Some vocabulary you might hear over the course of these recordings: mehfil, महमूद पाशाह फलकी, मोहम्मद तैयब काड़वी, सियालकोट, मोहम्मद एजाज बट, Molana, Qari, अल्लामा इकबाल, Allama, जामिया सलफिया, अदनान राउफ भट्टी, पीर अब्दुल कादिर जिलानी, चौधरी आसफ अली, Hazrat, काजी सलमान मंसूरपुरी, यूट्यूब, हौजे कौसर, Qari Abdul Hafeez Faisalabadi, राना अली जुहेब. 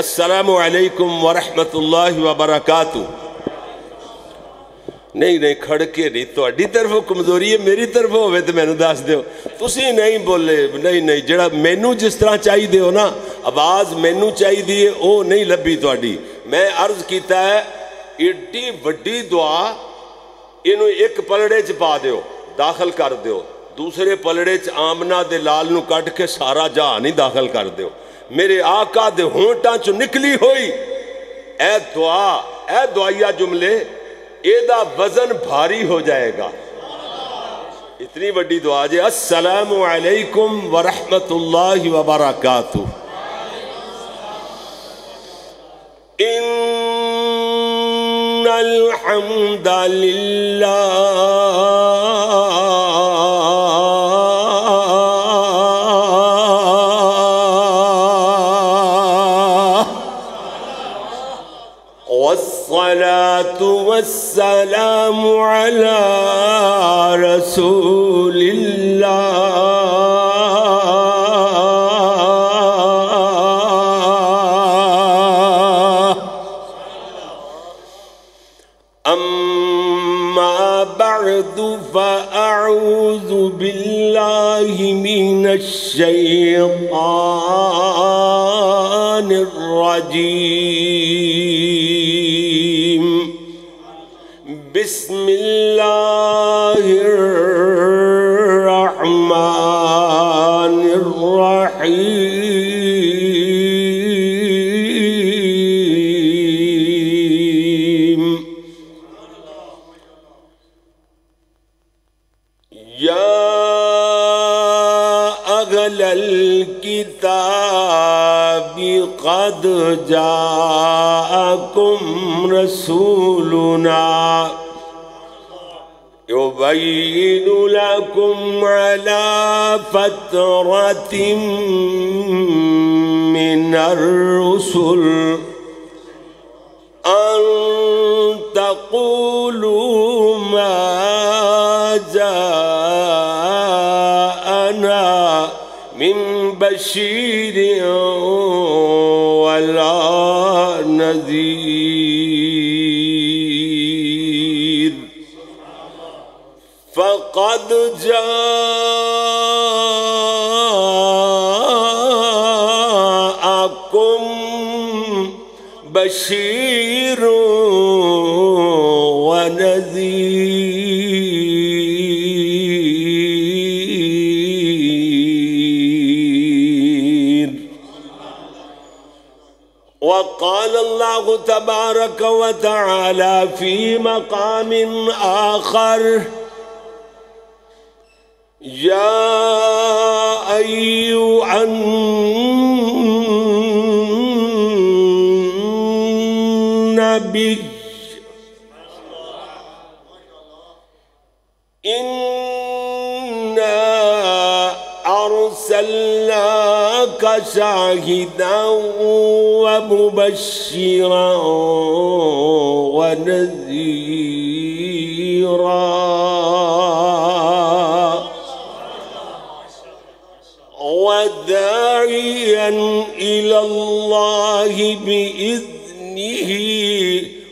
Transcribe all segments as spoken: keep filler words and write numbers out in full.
अस्सलामु अलैकुम व रहमतुल्लाहि व बरकातुहू। नहीं नहीं खड़के नहीं, थोड़ी तरफों कमजोरी है, मेरी तरफों होवे तो मैनू दस दो। तुसी नहीं बोले, नहीं नहीं जड़ा मैनू जिस तरह चाहिए हो ना, आवाज़ मैनू चाहिए है वह नहीं लभी थोड़ी। मैं अर्ज किया है एड्डी वड्डी दुआ इनू एक पलड़े च पा दो, दाखिल कर दो, दूसरे पलड़े च आमना दे लाल नू कट के सारा जहान ही दाखिल कर दो। मेरे आका दे होंटां चों निकली होई ए दुआ, ए दुआइया जुमले एदा वजन भारी हो जाएगा। इतनी बड़ी दुआ जे अस्सलामु अलैकुम व रहमतुल्लाहि व बरकातुहू। इन्नल हम्दा लिल्लाह वस्सलातु वस्सलामु अला रसूलिल्लाह अम्मा बअदु फअऊज़ु बिल्लाहि मिनश शैतानिर रजीम। बिस्मिल्लाहिर्रहमानिर्रहीम। या अहलल किताबि क़द जाअकुम रसूलुना يبين لكم على فترة من الرسل أن تقولوا ما جاءنا من بشير ولا نذير فقد جاءكم بشير ونذير وقال الله تبارك وتعالى في مقام آخر يا أيها النبي إنا أرسلناك شاهدا ومبشرا ونذيرا وداعيا إلى الله بإذنه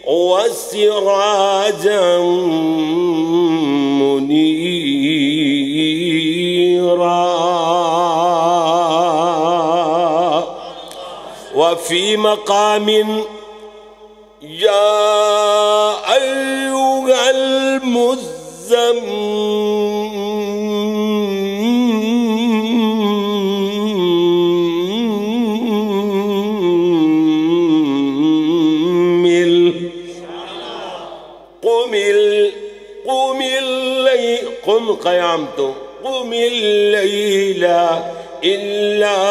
وسراجا منيرا وفي مقام يا أيها المزمل قم قيامت قم الليل إلا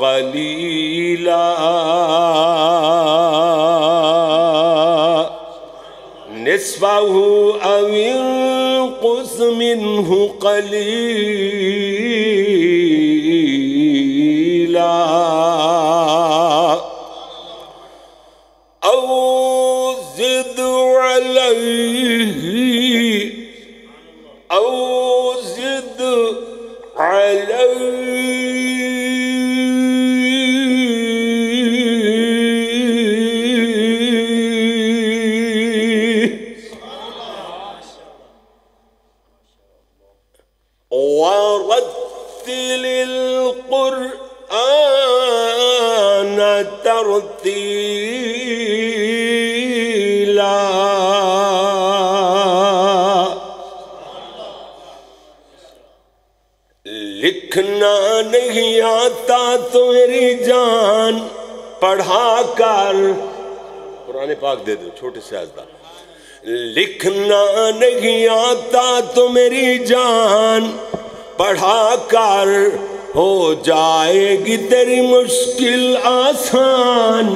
قليلا نصفه أو انقص منه قليلا أو زد عليه أو زد عليه तरतीला। लिखना नहीं आता तो मेरी जान पढ़ा कर, पुराने पाक दे दो छोटे से आज़दा। लिखना नहीं आता तो मेरी जान पढ़ा कर, हो जाएगी तेरी मुश्किल आसान।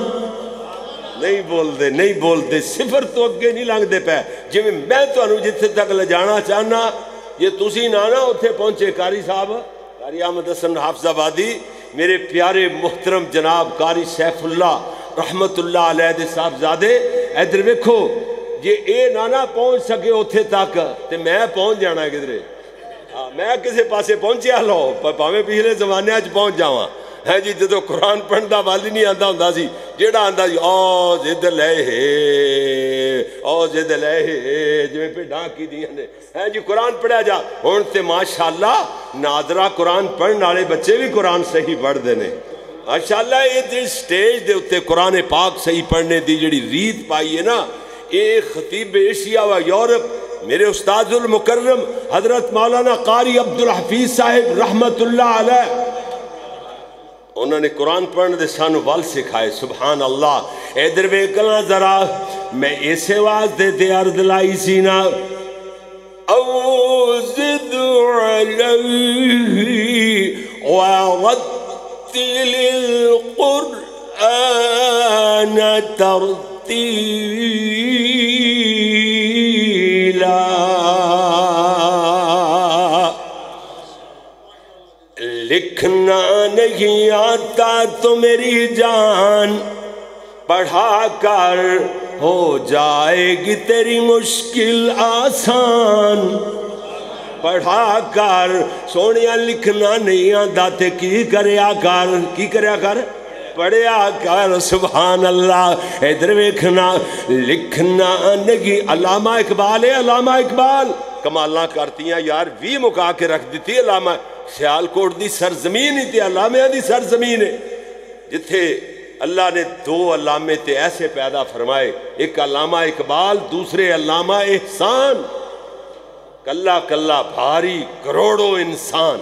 नहीं बोलते नहीं बोलते सिफर तो अगे नहीं लंघते पै। जिमें मैं थोड़ा जिथे तक ले जाना चाहना, ये तुसी ना ना उत्थे पहुंचे। कारी साहब, कारी अहमद हसन हाफिज़ाबादी, मेरे प्यारे मोहतरम जनाब कारी सैफुल्ला रहमतुल्लाह अलैह दे साहबजादे, इधर वेखो। जे ये ना ना पहुंच सके उत्थे तक ते मैं पहुंच जाना किधरे। मैं किसी पासे पहुंचिया लो, भावें पिछले जमाने पहुंच जावा। है जी, जो कुरान पढ़ने का वाल ही नहीं आता होंदा सी, जेड़ा आंदा जी ओ जिद ले हे ओ जिद ले हे, जिवें भेडां की दियां ने। है जी, कुरान पढ़िया जा हुण ते माशाअल्लाह नादरा कुरान पढ़ने वाले बच्चे भी कुरान सही पढ़ते हैं। माशाअल्लाह ये स्टेज के उत्ते कुरान पाक सही पढ़ने की जिहड़ी रीत पाई है ना, ये खतीब एशिया व यूरोप मेरे उस्तादुल मुकर्रम हजरत मौलाना कारी अब्दुल हफीज साहिब रहमतुल्लाह अलैह, उन्होंने कुरान पढ़ने के सानू वाल सिखाए। सुबहान अल्लाह। इधर वेखना जरा, मैं इसे वास्ते ते अर्ज लाई सी ना, लिखना नहीं आता तो मेरी जान पढ़ा कर, हो जाएगी तेरी मुश्किल आसान। पढ़ा कर सोनिया, लिखना नहीं आता ते की करया कर, की करया कर, पढ़िया कर। सुभान अल्लाह। इधर वेखना, लिखना नहीं। अल्लामा इकबाल है, अल्लामा इकबाल कमाला करती यार, भी मुका के रख दी। अल्लामा सियालकोट की सरजमीन ही तो अलामिया की सरजमीन है, जिथे अल्लाह ने दो अलामे तो ऐसे पैदा फरमाए, एक अलामा इकबाल, दूसरे अलामा एहसान। कला कला भारी करोड़ों इंसान,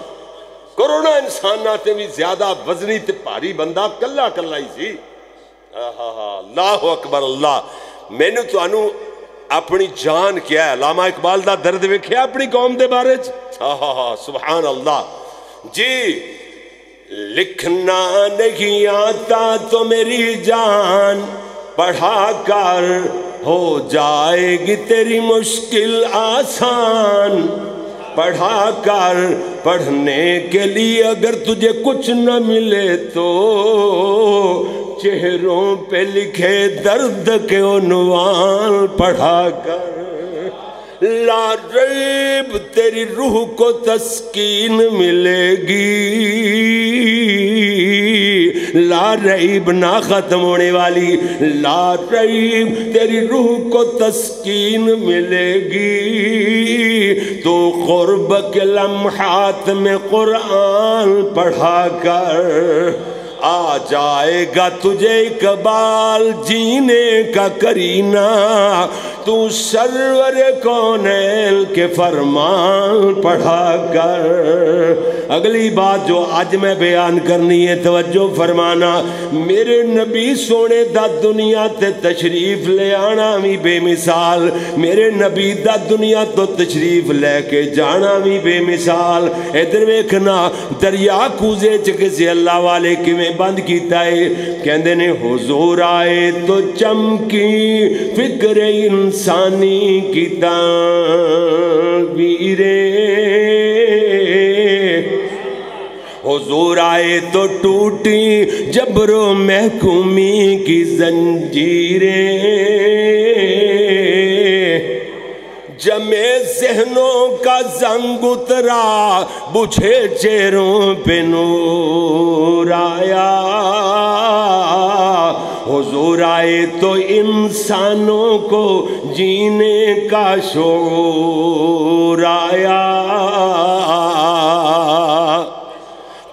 करोड़ों इंसाना से भी ज्यादा वजनी ते भारी बंदा कला कला ही सी। आहा हा, अल्लाह अकबर अल्लाह। मैनू तुहानू अपनी जान क्या है, अलामा इकबाल का दर्द वेख्या अपनी कौम के बारे। आहा हा, सुभान अल्लाह जी। लिखना नहीं आता तो मेरी जान पढ़ा कर, हो जाएगी तेरी मुश्किल आसान। पढ़ा कर, पढ़ने के लिए अगर तुझे कुछ न मिले तो चेहरों पे लिखे दर्द के उन्वान पढ़ा कर। ला रैब तेरी रूह को तस्कीन मिलेगी, ला रैब ना खत्म होने वाली, ला रैब तेरी रूह को तस्कीन मिलेगी। तो क़ुर्ब के लम्हात में कुरान पढ़ा कर, आ जाएगा तुझे इकबाल जीने का करीना। तू सरवर कौनैन के फरमान पढ़ा कर। अगली बात जो आज मैं बयान करनी है, तवज्जो फरमाना। मेरे नबी सोने दा दुनिया ते तशरीफ ले आना भी बेमिसाल, मेरे नबी दा दुनिया तो तशरीफ लेके जाना भी बेमिसाल। इधर वेखना, दरिया कूजे च किसी अल्लाह वाले किवें बंद किया है। कहते ने हुजूर आए तो चमकी फिक्र इंसानी की तकदीरें, हुजूर आए तो टूटी जबरो महकूमी की जंजीरें। जमे जहनों का जंग उतरा, बुझे चेहरों पे नूर आया। हुजूर आए तो इंसानों को जीने का शऊर आया।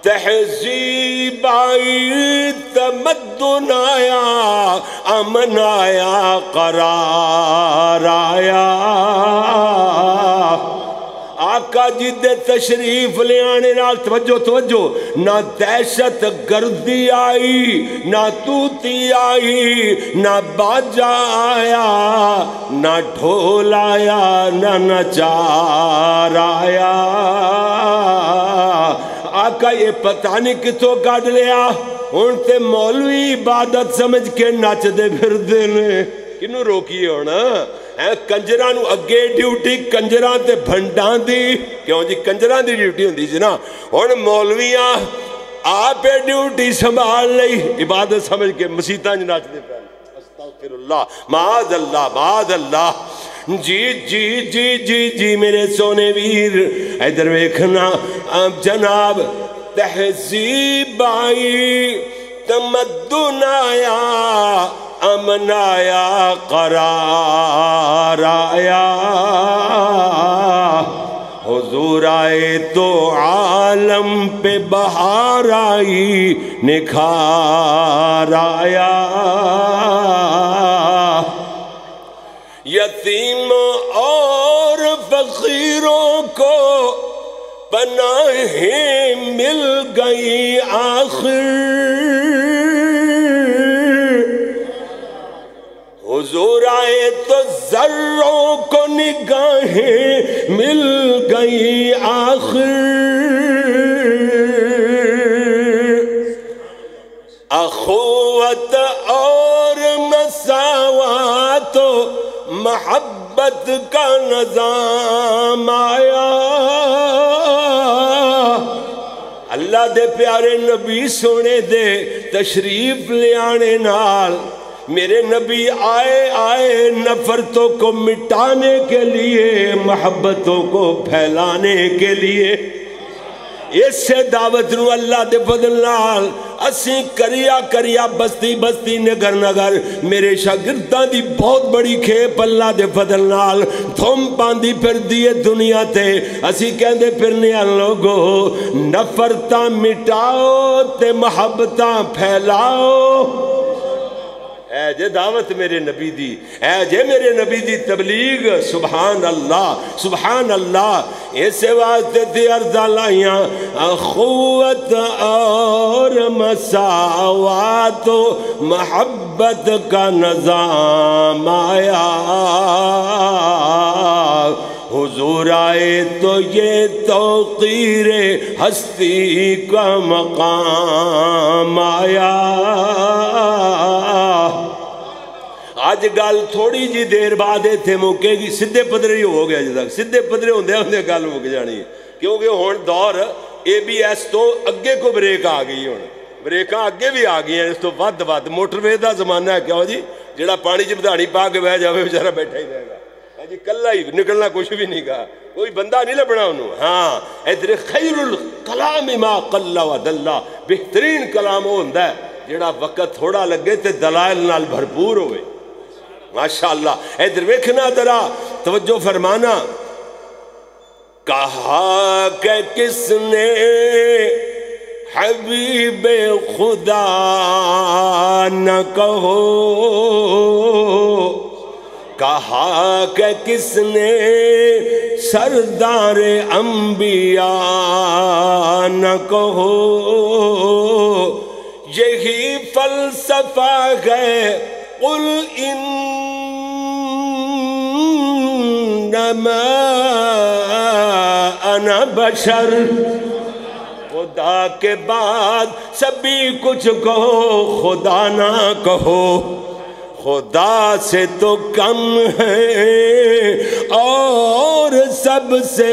तहजीब आई तमद्दुन आया, अमन आया, करार आया। आका जी दे तशरीफ ले आने नाल तवज्जो तवज्जो, ना दहशत गर्दी आई, ना तूती आई, ना बाजा आया, ना ढोल आया, ना नचार आया। आका ये पता नहीं कितों काट लिया, हुण ते मौलवी इबादत समझ के नचदे फिरदे ने। किनू रोकी होना है? कंजरां नू अगे ड्यूटी कंजरां ते भंडां दी। क्यों जी? कंजरां दी ड्यूटी हुंदी जी ना। हुण मौलवियां आपे ड्यूटी संभाल लई, इबादत समझ के मसीतां च नचदे पए। अस्तगफिरुल्लाह, माअल्लाह, माअल्लाह। जी जी जी जी जी मेरे सोने वीर, इधर वेखना जनाब। तहजीब आई, तमद्दुन आया, अमन आया, करार आया। हुजूर आए तो आलम पे बहार आई, निखार आया। यतीम और फकीरों को पनाहें मिल गई आखिर। हुजूर आए तो जर्रों को निगाहें मिल गई आखिर। अखुवत और मसावत तो मोहब्बत का निज़ाम आया। अल्लाह दे प्यारे नबी सोने दे तशरीफ ले आने नाल मेरे नबी आए आए नफरतों को मिटाने के लिए, मोहब्बतों को फैलाने के लिए। इससे दावत नू अल्लाह दे फजल नाल असी करिया करिया, बस्ती बस्ती, नगर नगर मेरे शागिर्दां दी बहुत बड़ी खेप अल्लाह दे फजल नाल थम पांदी फिरदी है दुनिया ते। असी कहंदे फिरने आं लोगो, नफरतां मिटाओ ते मोहब्बतां फैलाओ। ऐ जे दावत मेरे नबी दी, ऐ जे मेरे नबी दी तबलीग। सुभान अल्लाह, सुभान अल्लाह। इसे वास्ते दी अर्ज़ा लाइया। अखुवत और मसावत तो मोहब्बत का निज़ाम आया। हुजूर आए तो ये तौक़ीरे हस्ती का मकाम आया। आज गल थोड़ी जी देर बाद इतने मुकेगी, सीधे पदरे हो गया। अज तक सीधे पदरे होंदे होंदे गल मुक जानी है, क्योंकि हुण दौर ए बी एस तो अगे को ब्रेक आ गई। हुण ब्रेकां अगे भी आ गई, इस तो वध वध मोटरवे का जमाना है। क्यों जी? जिहड़ा पानी च बधाड़ी पा के बह जाए बेचारा बैठा ही रहेगा जी, कल्ला ही निकलना कुछ भी नहीं गा, कोई बंदा नहीं लभना उन्होंने। हाँ, इधर खैरुल कलाम मा कल्ला व दल्ला, बेहतरीन कलाम वो होंदा है जिहड़ा वक्त थोड़ा लगे तो दलाइल नाल भरपूर होवे। माशाअल्लाह। इधर वेखना जरा, तवज्जो फरमाना। कहा के किसने हबीबे खुदा न कहो, कहा के किसने सरदार अंबिया न कहो। यही फलसफा है कुल इन्नमा अना बशर, खुदा के बाद सभी कुछ कहो, खुदा ना कहो। खुदा से तो कम है और सबसे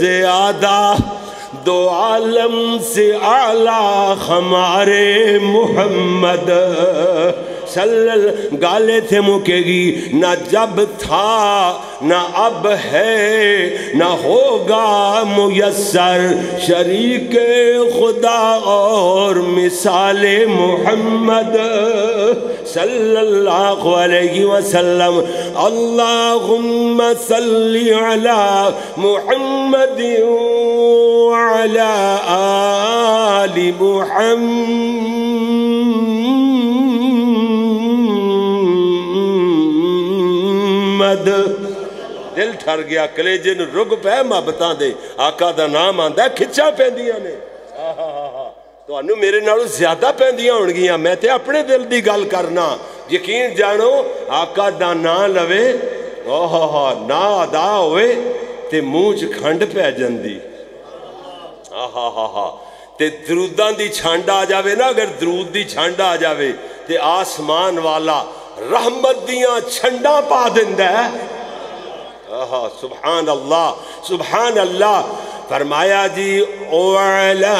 ज्यादा, दो आलम से आला हमारे मोहम्मद सल्लल। गाले थे मुकेगी ना, जब था ना अब है ना होगा मुयस्सर, शरीके खुदा और मिसाले मोहम्मद। सल्लल्लाहु अलैहि वसल्लम। अल्लाहुम्मा सल्लि अला मुहम्मदिन व अला आलि मुहम्मद। दिल ठर गया, कलेजे नूं रुग पै मोहब्बतां दे। आका दा नाम आंदा खिच्चां पैंदियां ने। तुहानू मेरे नालों ज्यादा पैंदियां होणगियां, मैं ते अपने दिल दी गल करना। यकीन जानो आका दा नां लवे, ओहो ना अदा होवे ते मूँह च खंड पै जांदी। आहा हा हा ते दरूदां दी छंड आ जावे ना, अगर दरूद दी छंड आ जावे ते आसमान वाला रहमत दियां छंडां पा दिंदा है। आहा सुभान अल्लाह, सुभान अल्लाह। फरमाया जी ओला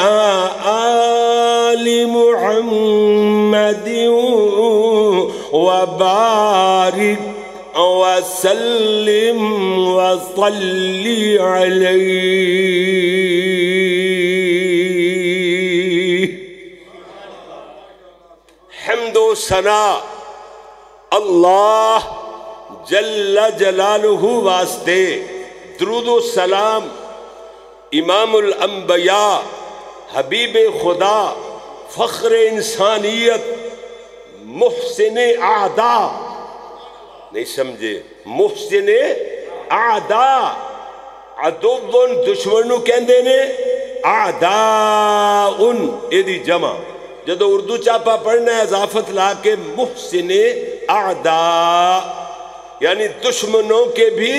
आलि मुहम्मदिन व बारिक वसल्लिम वसल्लि अलैहि। हम्दो सना अल्लाह जल्ला जलालुहु वास्ते, दुरूदो सलाम इमामुल अंबिया हबीब खुदा फख्र इंसानियत मुहसिन आदा। नहीं समझे? मुहसिन आदा, अदुवन दुश्मन कहते ने, आदा उन एदी जमा। जदों उर्दू चापा पढ़ना है इजाफत ला के मुहसिन आदा, यानी दुश्मनों के भी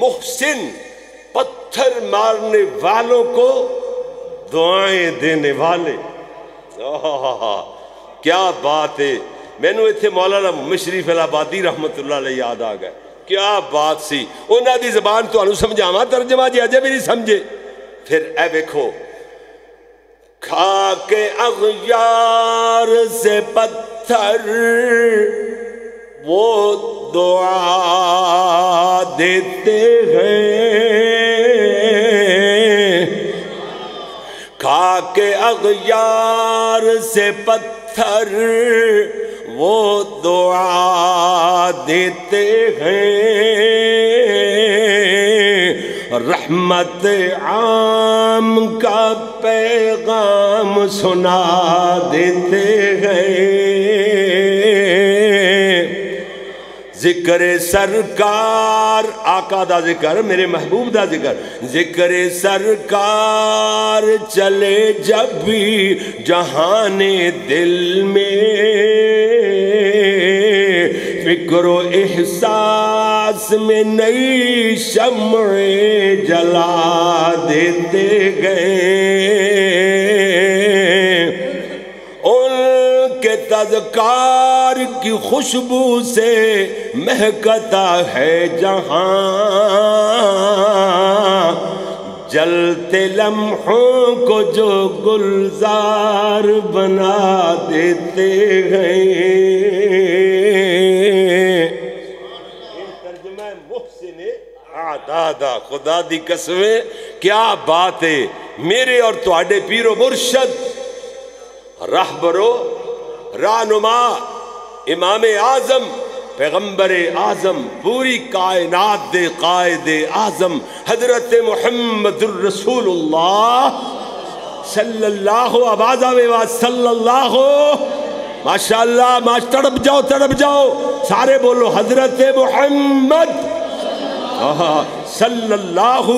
मुहसिन, पत्थर मारने वालों को दुआएं देने वाले। क्या बात है। मैनू इत्थे मौलाना मिश्री फैसलाबादी रहमतुल्लाह अलैह याद आ गए। क्या बात सी उन्हां दी जबान। तुहानू समझावां तर्जमा जे अजे भी नहीं समझे। फिर ऐ वेखो, खा के अगयार से पत्थर वो दुआ देते हैं, खा के अगयार से पत्थर वो दुआ देते हैं, रहमत आम का पैगाम सुना देते हैं। जिक्र सरकार, आका दा जिक्र, मेरे महबूब दा जिक्र, जिक्र सरकार चले जब भी जहाने दिल में, फिक्रो एहसास में नई शम्में जला देते गए। उनके तज़कार की खुशबू से महकता है जहां, जलते लम्हों को जो गुलजार बना देते हैं। तर्जुमा मुहसिन आदा, खुदा दी कसमें क्या बात है। मेरे और तुहाडे पीरो मुर्शद, रहबरो, रहनुमा, इमाम आजम, पैगम्बर आजम, पूरी कायनात दे कायद आजम, हजरत मुहम्मदुर रसूलुल्लाह सल्लल्लाहु अलैहि वसल्लम। माशाअल्लाह, माश तड़प जाओ, तड़प जाओ, सारे बोलो हजरत मुहम्मद सल्लल्लाहु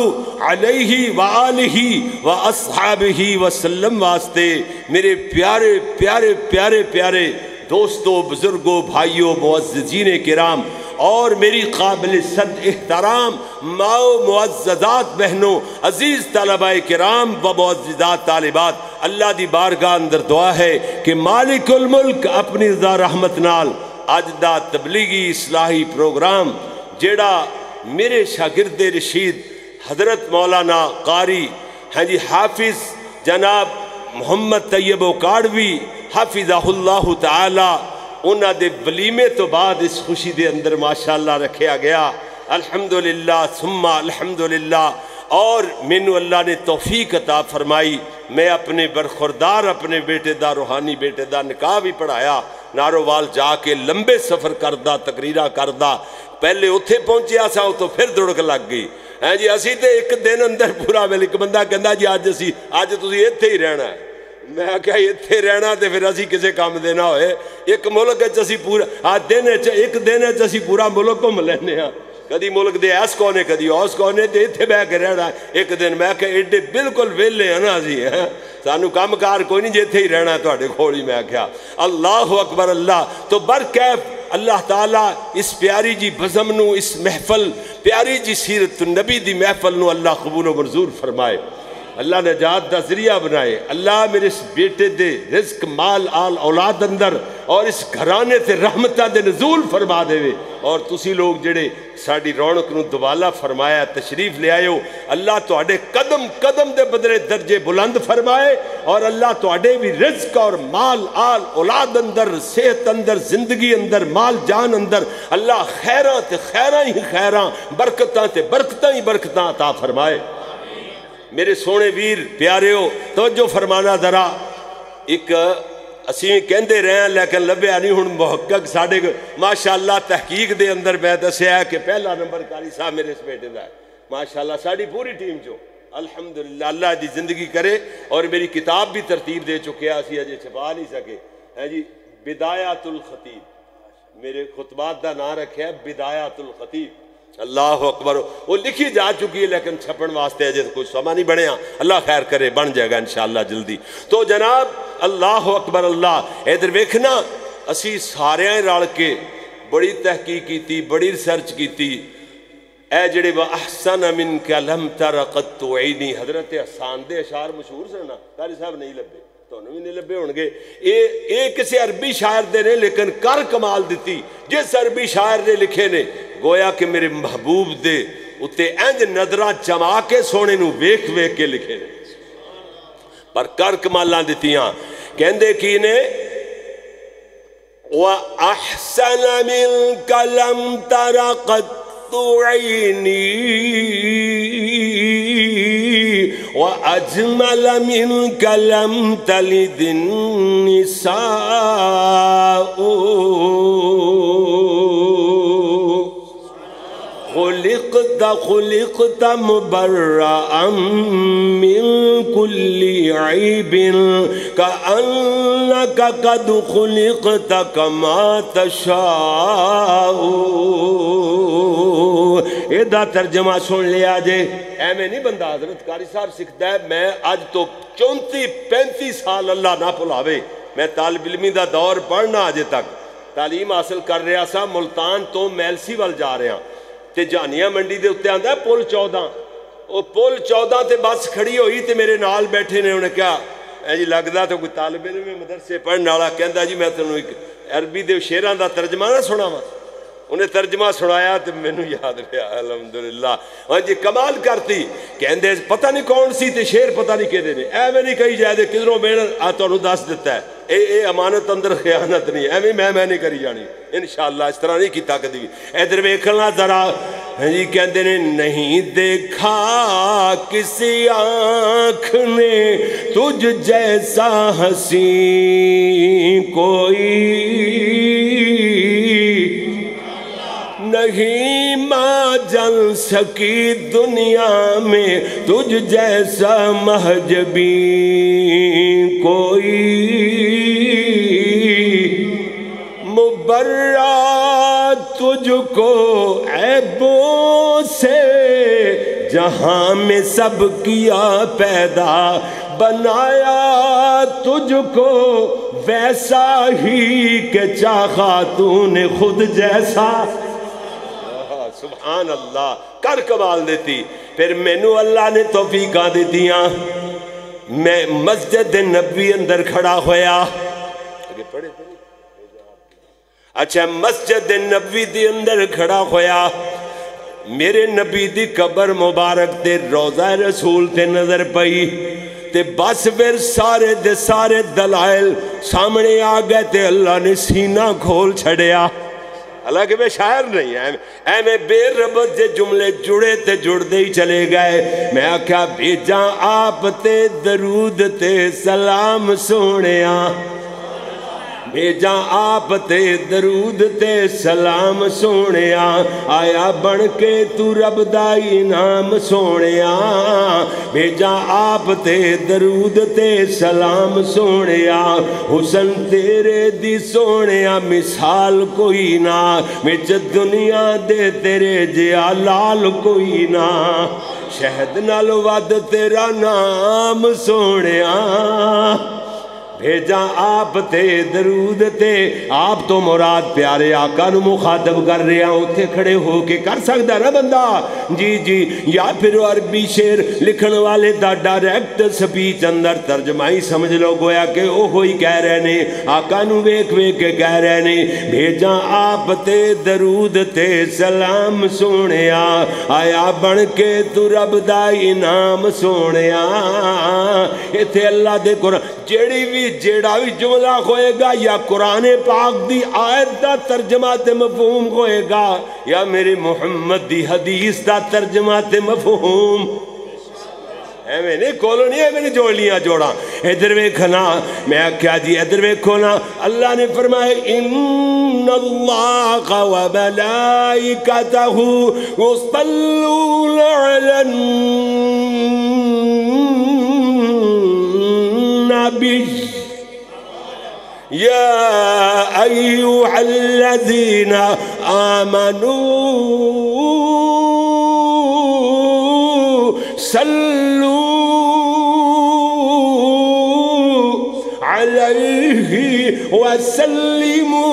अलैहि वालिही व अस्हाबिही वसल्लम वास्ते। मेरे प्यारे प्यारे प्यारे प्यारे दोस्तों, बुजुर्गों, भाइयों, मुअज्जिजीन किराम और मेरी काबिल सद एहतराम माओ मुअज्जज़ात बहनों, अजीज़ तलबाए किराम व मुअज्जज़ात तालिबात, अल्लाह दी बारगाह अंदर दुआ है कि मालिकुल मुल्क अपनी रज़ा रहमत नाल अज दा तबलीगी इसलाही प्रोग्राम जेड़ा मेरे शागिर्द रशीद हजरत मौलाना कारी हां जी हाफिज़ जनाब मोहम्मद तैयब काड़वी हाफिज़ाहुल्लाहु ताला उन्हां दे वलीमे तो बाद इस खुशी दे अंदर माशाअल्लाह रखिया गया। अल्हम्दुलिल्लाह सुम्मा अल्हम्दुलिल्लाह। और मैनू अल्लाह ने तौफीक अता फरमाई, मैं अपने बरखुरदार अपने बेटे दा रूहानी बेटे दा निकाह भी पढ़ाया, नारोवाल जाके लंबे सफर करदा तकरीरा करदा पहले उत्थे पहुंचया सा तो फिर दुड़क लग गई है जी। असी तो एक दिन अंदर पूरा वेल एक बंदा कहता जी अज असी अज तुसीं इत्थे ही रहना है। मैं क्या इत्थे रहना तो फिर असी किसी काम देना होए। एक मुल्क असी पूरा आ दिन एक दिन असी पूरा मुल्क घूम लैंदे आ, कभी मुल्क दे ऐस कोने कभी उस कोने तो इत्थे बह के रहना एक दिन। मैं क्या एडे बिल्कुल वेले हैं ना असी, है सानू काम कार कोई नहीं जे इत्थे ही रहना तुहाडे कोल ही। मैं क्या अल्लाह अकबर अल्लाह तो बरकैफ अल्लाह ताला इस प्यारी जी बज़म नू, इस महफल प्यारी जी सीरत नबी दी महफल नू अल्लाह कबूल व मंजूर फरमाए। अल्लाह नजात का जरिया बनाए। अल्लाह मेरे इस बेटे दे रिज्क माल आल औलाद अंदर और इस घराने से रहमतां दे नजूल फरमा देवे। और तुसी लोग जेड़े साडी रौनक नू दुबाला फरमाया तशरीफ ले आयो, अल्लाह तुहाडे कदम कदम दे बदले दर्जे बुलंद फरमाए। और अल्लाह तुहाडे भी रिज्क और माल आल औलाद अंदर, सेहत अंदर, जिंदगी अंदर, माल जान अंदर अल्लाह खैरां ते खैरां ही खैरां, बरकतां ते बरकतां ही बरकतां अता फरमाए। मेरे सोने वीर प्यारे हो तवज्जो फरमाना जरा। एक असी कहते रहे लेकिन लभ्या नहीं हुण मुहक्कक साढ़े माशाअल्लाह तहकीक दे अंदर मैं दस्या कि पहला नंबर कारी साहब मेरे इस बेटे का है माशाअल्लाह साड़ी पूरी टीम चो अलहमदुलिल्लाह। अल्लाह दी जिंदगी करे। और मेरी किताब भी तरतीब दे चुकिया असी अजे छपा नहीं सके है जी। बिदायातुल खतीब मेरे खुतबात का नाम रखे बिदायातुल खतीब। अल्लाह अकबर। वो लिखी जा चुकी है लेकिन छपण वास्ते अजे कुछ समा नहीं बने। अल्लाह खैर करे बन जाएगा इंशाअल्लाह जल्दी। तो जनाब अल्लाह अकबर अल्लाह। इधर वेखना असी सारे रल के बड़ी तहकीक की, बड़ी रिसर्च की। जेड़े अहसन मिन कलम तरकत ऐनी हजरत अहसान दे अशार मशहूर सना कारी साहब नहीं लभे तुहानू भी नहीं लभे होणगे। ये किसी अरबी शायर दे ने लेकिन कर कमाल दी। जिस अरबी शायर ने लिखे ने गोया कि मेरे महबूब दे उत्ते इंज नजरां जमा के सोने नू वेख वेख के लिखे ने पर कर कमालां दित्तियां। कहंदे की ने वा अहसन मिन कलम तरकत ऐनी अजमल मिन कलम तलिद निसाओ खुलिक़त खुलिक़त मुबर्रअम मिन कुल्लि ऐबिन कअन्नका कद खुलिक़त कमा तशाओ। एदा तर्जमा सुन लिया जे। एवें नहीं बंदा हजरत कारी साहब सीखता है। मैं अज तो चौंती पैंती साल अल्लाह ना भुलावे मैं तालिब इल्मी का दौर पढ़ना अजे तक तालीम हासिल कर रहा सा। मुल्तान तो मैलसी वाल जा रहा तो जानिया मंडी के उत्ते आंदा पुल चौदह। वो पुल चौदह तो बस खड़ी हुई तो मेरे नाल बैठे ने उन्हें क्या है जी लगता तो कोई तालिब इल्मी मदरसे पढ़ने वाला। कहता जी मैं तुहानूं एक अरबी दे शेरां दा तर्जमा ना सुनावां। उन्हें तर्जमा सुनाया तो मैनू याद रहा अलहमदुलिल्लाह। हाँ जी कमाल करती। कहते पता नहीं कौन सी तो शेर पता नहीं कहते हैं एवं नहीं कही जाए किधरों मेहनत आ तुहानू दस दिता है। ए, ए अमानत अंदर खयानत नहीं एवं मैं मैं नहीं करी जानी इंशाअल्लाह। इस तरह नहीं किया कभी भी। इधर वेखना जरा जी। कहते ने नहीं देखा किसी आँख ने तुझ जैसा हसी कोई नहीं माँ जल सकी दुनिया में तुझ जैसा महजबी कोई मुबर्रा तुझको ऐबों से जहाँ में सब किया पैदा बनाया तुझको वैसा ही के चाहा तूने खुद जैसा। सुभान अल्लाह कर कमाल देती। फिर मैनू अल्लाह ने तौफीक दित्तियां। मैं मस्जिद नबी अंदर खड़ा होया। अच्छा मस्जिद नबी दे अंदर खड़ा होया। मेरे नबी दी कबर मुबारक ते रोजा रसूल ते नजर पई ते बस फिर सारे दे सारे दलाइल सामने आ गए ते अल्लाह ने सीना खोल छड़िया। हालांकि मैं शायर नहीं है एवें बेरबत जे जुमले जुड़े ते जुड़ते ही चले गए। मैं आख्या भेजा आप ते दरूद ते सलाम सोने भेजा आप ते दरूद ते सलाम सोनिया, आया बन के तू रब दा इनाम सोनिया। भेजा आप ते दरूद ते सलाम सोनिया, हुसन तेरे दी सोनिया मिसाल कोई ना, विच दुनिया दे तेरे जिया लाल कोई ना। शहद नाल वद तेरा नाम सोनिया, भेजा आप ते दरूद ते। आप तो मुराद प्यारे आका नू मुखातब कर रहा, उत्थे खड़े हो के कर सकता ना बंदा, जी जी। या फिर अरबी शेर लिखण वाले दा डायरैक्ट स्पीच अंदर तर्जमाई समझ लो, गोया कि ओहो ही कह रहे ने, आका नू वेख वेख के कह रहे ने। भेजा आप ते दरूद ते सलाम सोनिया, आया बन के तू रब दा इनाम सोनिया। इत्थे अल्लाह दे कुरान जेड़ी भी जेड़ा भी जुमला होएगा, या कुरान पाक दी आयत का तर्जमा ते मफहूम होएगा, या मेरे मुहम्मद दी हदीस का तर्जमा ते मफहूम। एवं नहीं कोलो नहीं, एवं जोड़ लिया जोड़ा। इधर वेखना, मैं आख्या जी इधर वेखो ना। अल्लाह ने फरमाया इन्नल्लाह व मलाइकतहू युसल्लूना अलन या अय्युहल्लज़ीना आमनू सल्लू अलैहि वसल्लिमू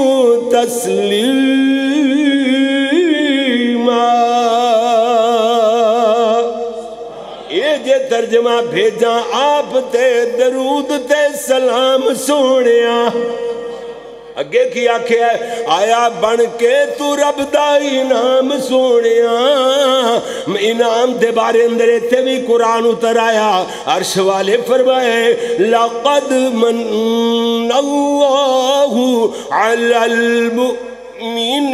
तस्लीमा। जे तर्जमा भेजा आप ते दरूद ते सलाम सोनिया, अगे की आख्या आया बन के तू रब दा इनाम सोनिया। इनाम दे बारे अंदर इतने भी कुरान उतर आया, अर्श वाले फरमाए लक़द मन्नल्लाहु अलल मुमिनीन।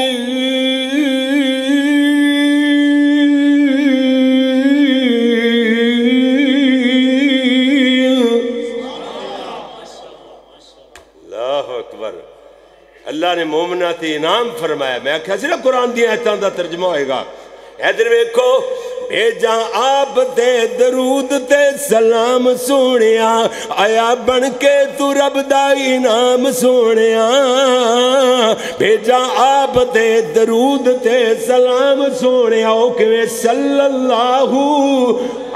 अल्लाह ने मोमना ते इनाम फरमाया। मैं आख्या सिर्फ कुरान दी आयतां दा तर्जमा होएगा। इधर वेखो, भेजा आप ते दरूद ते सलाम सोनिया, आया बन के तू रब दा इनाम सोनिया। भेजा आप ते दरूद ते सलाम सोनिया, ओ किवें सल्लल्लाहु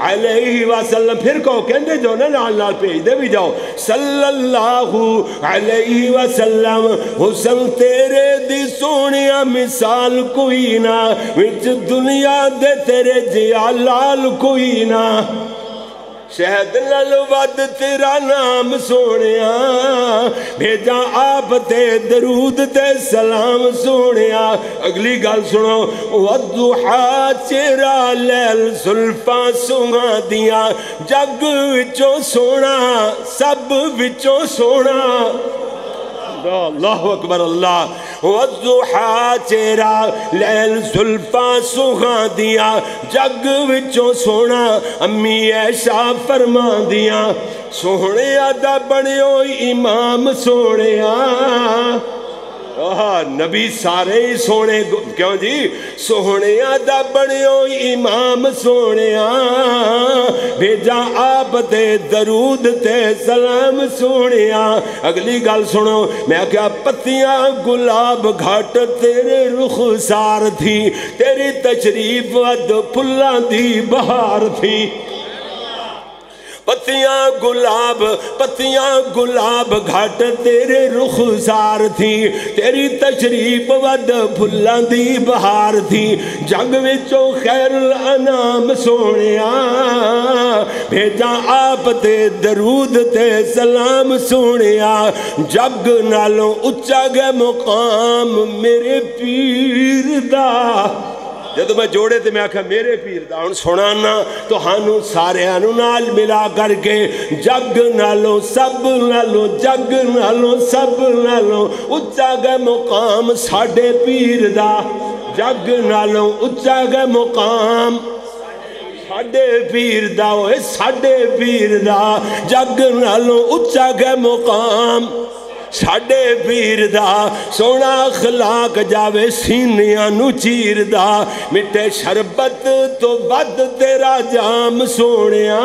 अलैहि वसल्लम। फिर कहो कहते जाओ ना, नाल नाल भेजते भी जाओ सल्लल्लाहु अलैहि वसल्लम। हुस्न तेरे दी सोनिया मिसाल कोई ना, विच दुनिया दे तेरे या लाल कोई ना। शहद नाल वद तेरा नाम सोनिया, भेजा आप ते दरूद ते सलाम सोनिया। अगली गल सुनो, वद्दुहा चेरा लैल सुल्फा सुहा दिया, जग विचों सोना सब विचों सोना। अल्लाहु अकबर अल्लाह। वज़ुहा चेरा लैल सुल्फा सुहा दिया, जग विचों सोना अम्मी ऐशा फरमा दिया। सोहने दा बनियो इमाम सोनिया, नबी सारे ही सोने क्यों जी। सोहने दा बनियो इमाम सोनिया, भेजा आप ते दरूद ते सलाम सोनिया। अगली गल सुनो, मैं क्या पत्तियां गुलाब घाट तेरे रुखसार थी, तेरी तशरीफ वद फुल्लां दी बहार थी। पत्तियां गुलाब पत्तियां गुलाब घाट तेरे रुखसार थी, तेरी तशरीफ वद फुल्लां दी बहार थी। जग विचों खैरुल अनाम सोनिया, भेजा आप ते दरूद ते सलाम सोनिया। जग नालों उच्चा गै मुकाम मेरे पीर दा। जदों मैं जोड़े तो मैं आख्या मेरे पीर दा। हुण सुनाना तुहानू सारेयानू नाल मिला करके, जग नालों सब नालों जग नालों सब नालों उच्चा गै मुकाम साडे पीर दा। जग नालों उच्चा गै मुकाम साडे पीर दा, ओए साडे पीर दा। जग नालों उच्चा गै मुकाम साढ़े पीर दा सोना अखलाक जावे सीनियां नू चीर दा। मिठे शरबत तो बद तेरा जाम सोनिया।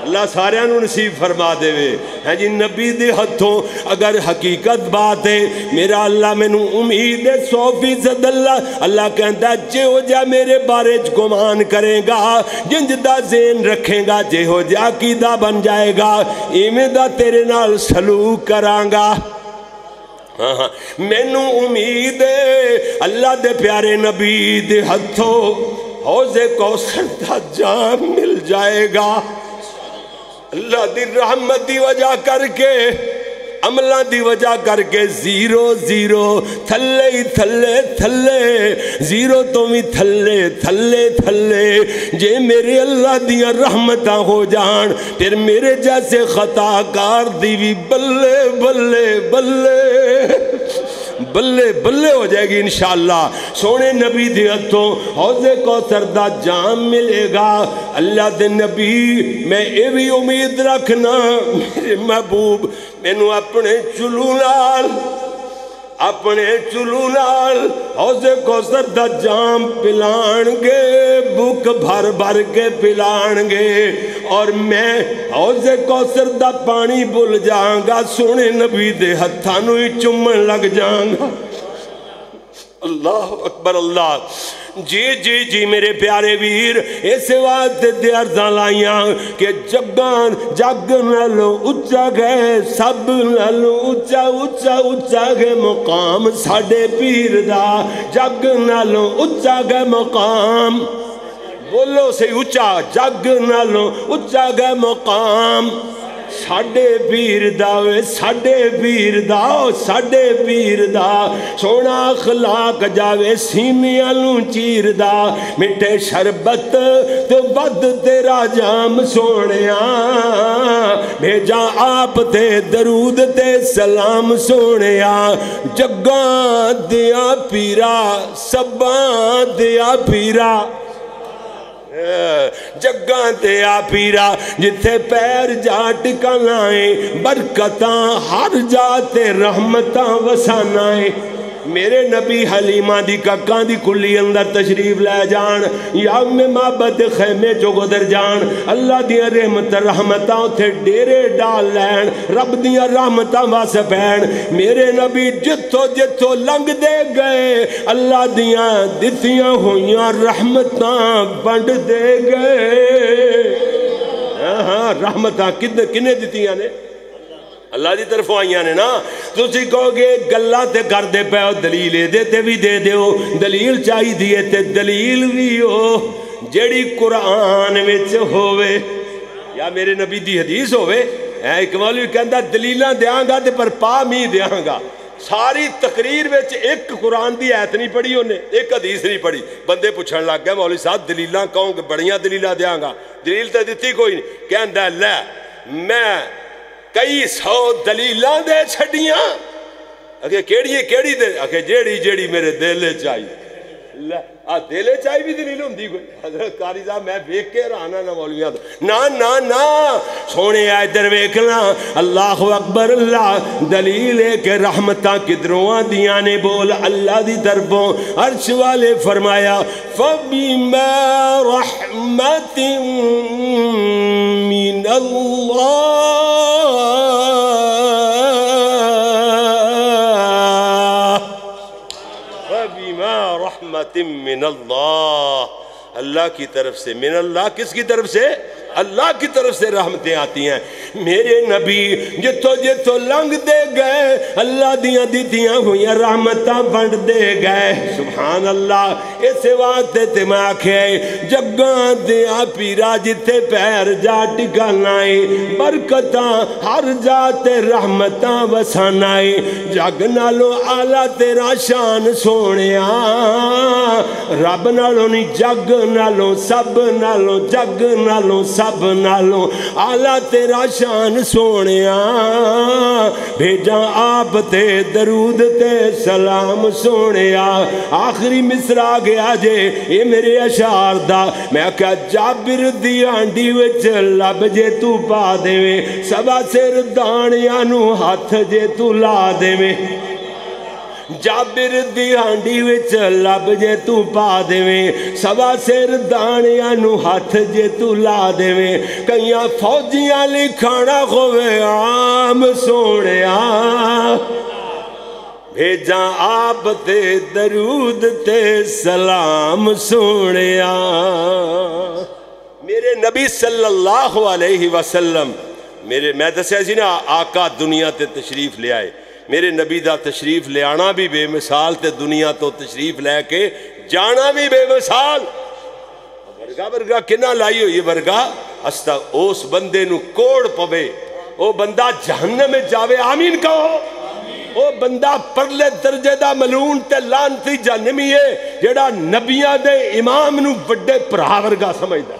अल्लाह सारियां नू नसीब फरमा देवे। है जी नबी दे हथों अगर हकीकत बात है मेरा अल्लाह मैनू उम्मीद है सौ फीसद। अल्लाह अल्लाह कहता जेहो जा मेरे बारे च गुमान करेगा, जिंज दा जेन रखेगा, जेहो जा कीदा बन जाएगा, इवें दा तेरे नाल सलूक करांगा। हाँ हाँ मैनू उम्मीद है अल्लाह दे प्यारे नबी दे हथों हौजे कौसर दा जाम मिल जाएगा। अल्लाह दी रहमत दी वजह करके, अमला दी वजह करके जीरो जीरो थले ही थले थले, जीरो तो भी थले थले थले। जे मेरे अल्लाह दियाँ रहमतां हो जान फिर मेरे जैसे खताकार दी भी बल्ले बल्ले बल्ले बल्ले बल्ले हो जाएगी इंशाअल्लाह। सोने नबी दे हथों हौजे कौसर दा जाम मिलेगा। अल्लाह दे नबी मैं ये भी उम्मीद रखना मेरे महबूब मैनू अपने चुलू नाल अपने चुलू नाल हौजे कौसर दा जाम पिलाणगे, बुक भर भर के पिलाणगे और मैं हौजे कौसर दा पानी भुल जाऊंगा, सोने नबी दे हत्थां नूं ही चुम्मन लग जाऊंगा। अल्लाह अकबर अल्लाह। जी जी जी मेरे प्यारे वीर इस वास्ते दर्जा लाइया कि जगान जग नालों उच्चा गए, सब नालों उच्चा उच्चा उच्चा गए मुकाम साढ़े पीर दा, जग नालों उच्चा गए मुकाम। बोलो से उच्चा, जग नालों उच्चा गए मुकाम साढ़े पीर दा, वे साढ़े पीर दा, साढ़े पीर दा। सोना अखलाक जावे सीनियां नू चीर दा। मिठे शरबत तो बद तेरा जाम सोनिया। भेजा आप ते दरूद ते सलाम सोनिया। जग्गा दिया पीरा सब्बा दिया पीरा, जग्गां ते आ पीरा। जिथे पैर जा टिकाना है बरकतां हर जा ते रहमतां वसाना है। मेरे नबी हलीमा दी कक्कां दी कुल्ली अंदर तशरीफ लै जान या में माबत खैमे चो गुजर जान, अल्लाह दियां रहमत रहमतां उत्थे डेरे डाल लैन, रब दियां रहमतां वस पैन। मेरे नबी जित्थों जित्थों लंघदे गए अल्लाह दियां दित्तियां होइयां रहमतां बंडदे गए। हाँ हाँ रहमतां किद किने दित्तियां ने? अल्लाह की तरफों आईया ने ना। तुसी कहोगे गल्लां ते करदे पे हो, दलील एहदे ते भी दे दिओ, दलील चाहिदी है ते दलील भी हो जिहड़ी कुरान विच होवे या मेरे नबी दी हदीस होवे। इक मौलवी कहंदा दलीलां देआंगा ते पर पा मी देआंगा, सारी तकरीर विच एक कुरान दी आयत नहीं पढ़ी उन्हें, एक हदीस नहीं पढ़ी। बंदे पुछण लग गए मौलवी साहब दलीलां कहोगे बड़ियां दलीलां देआंगा, दलील ते दित्ती कोई नहीं। कहंदा लै मैं कई सौ दलीलां दे छड़ियां, अगे केड़ी केड़ी दे, अगे जेड़ी जेड़ी मेरे दिले च आई। आ दिले च आई भी दलील होंदी कोई? हज़रत कारी साहब मैं वेख के राना ना मौलवियां ना ना ना। सोने इधर वेखना, अल्लाह अकबर अल्लाह। दलील है कि रहमतां किधरों आदियां ने? बोल अल्लाह दी तरफों। अर्श वाले फरमाया फबिमा रहमतिन मिनल्लाह। अल्लाह की तरफ से, मिन अल्लाह किसकी तरफ से? अल्लाह की तरफ से रहमतें आती हैं। मेरे नबी जितों जितों लंघते गए अल्लाह दियां दित्तियां हुईयां रहमतां बंडदे गए। सुभान अल्लाह। इस वास्ते ते मैं आखेआ जग्गां दे आ पीरा, जिथे पैर जा टिकाना है बरकतां हर जा ते रहमतां वसाना है। जग नालों आला तेरा शान सोनिया। रब नालों नहीं जग नालों, सब नालों, जग नालों, सब नालों आला तेरा शान सोनिया, भेजा आप ते दरूद ते सलाम सोनिया। आखिरी मिसरा गया जे ये मेरे अशार दा, मैं क्या जाबिर दी आंडी विच लब जे तू पा देवे, सवा सिर दानिया नू हाथ जे तू ला देवे। जाबिर दी हांडी विच लब जे तू पा देवें, सवा सिर दानिया नू हाथ जे तू ला देवें। कई फौजियां ली खाना होवे आम सोनिया, भेजा आप ते दरूद ते सलाम सोनिया। मेरे नबी सल्लल्लाहु अलैहि वसल्लम मेरे मैं दस्या जी ना आका दुनिया ते तशरीफ ले आए। मेरे नबी दा तशरीफ लियाना भी बेमिसाल ते दुनिया तो तशरीफ लैके जाना भी बेमिसाल। वर्गा वर्गा किन्ना लाई हुई वर्गा अस्ता उस बंदे नू कोड़ पवे, ओ बंदा जहन्नम में जावे। आमीन कहो। ओ बंदा परले दर्जे दा मलून ते लानती जहन्नमी है, जेड़ा नबियां दे इमाम नू बड़े भरा वर्गा समझदा।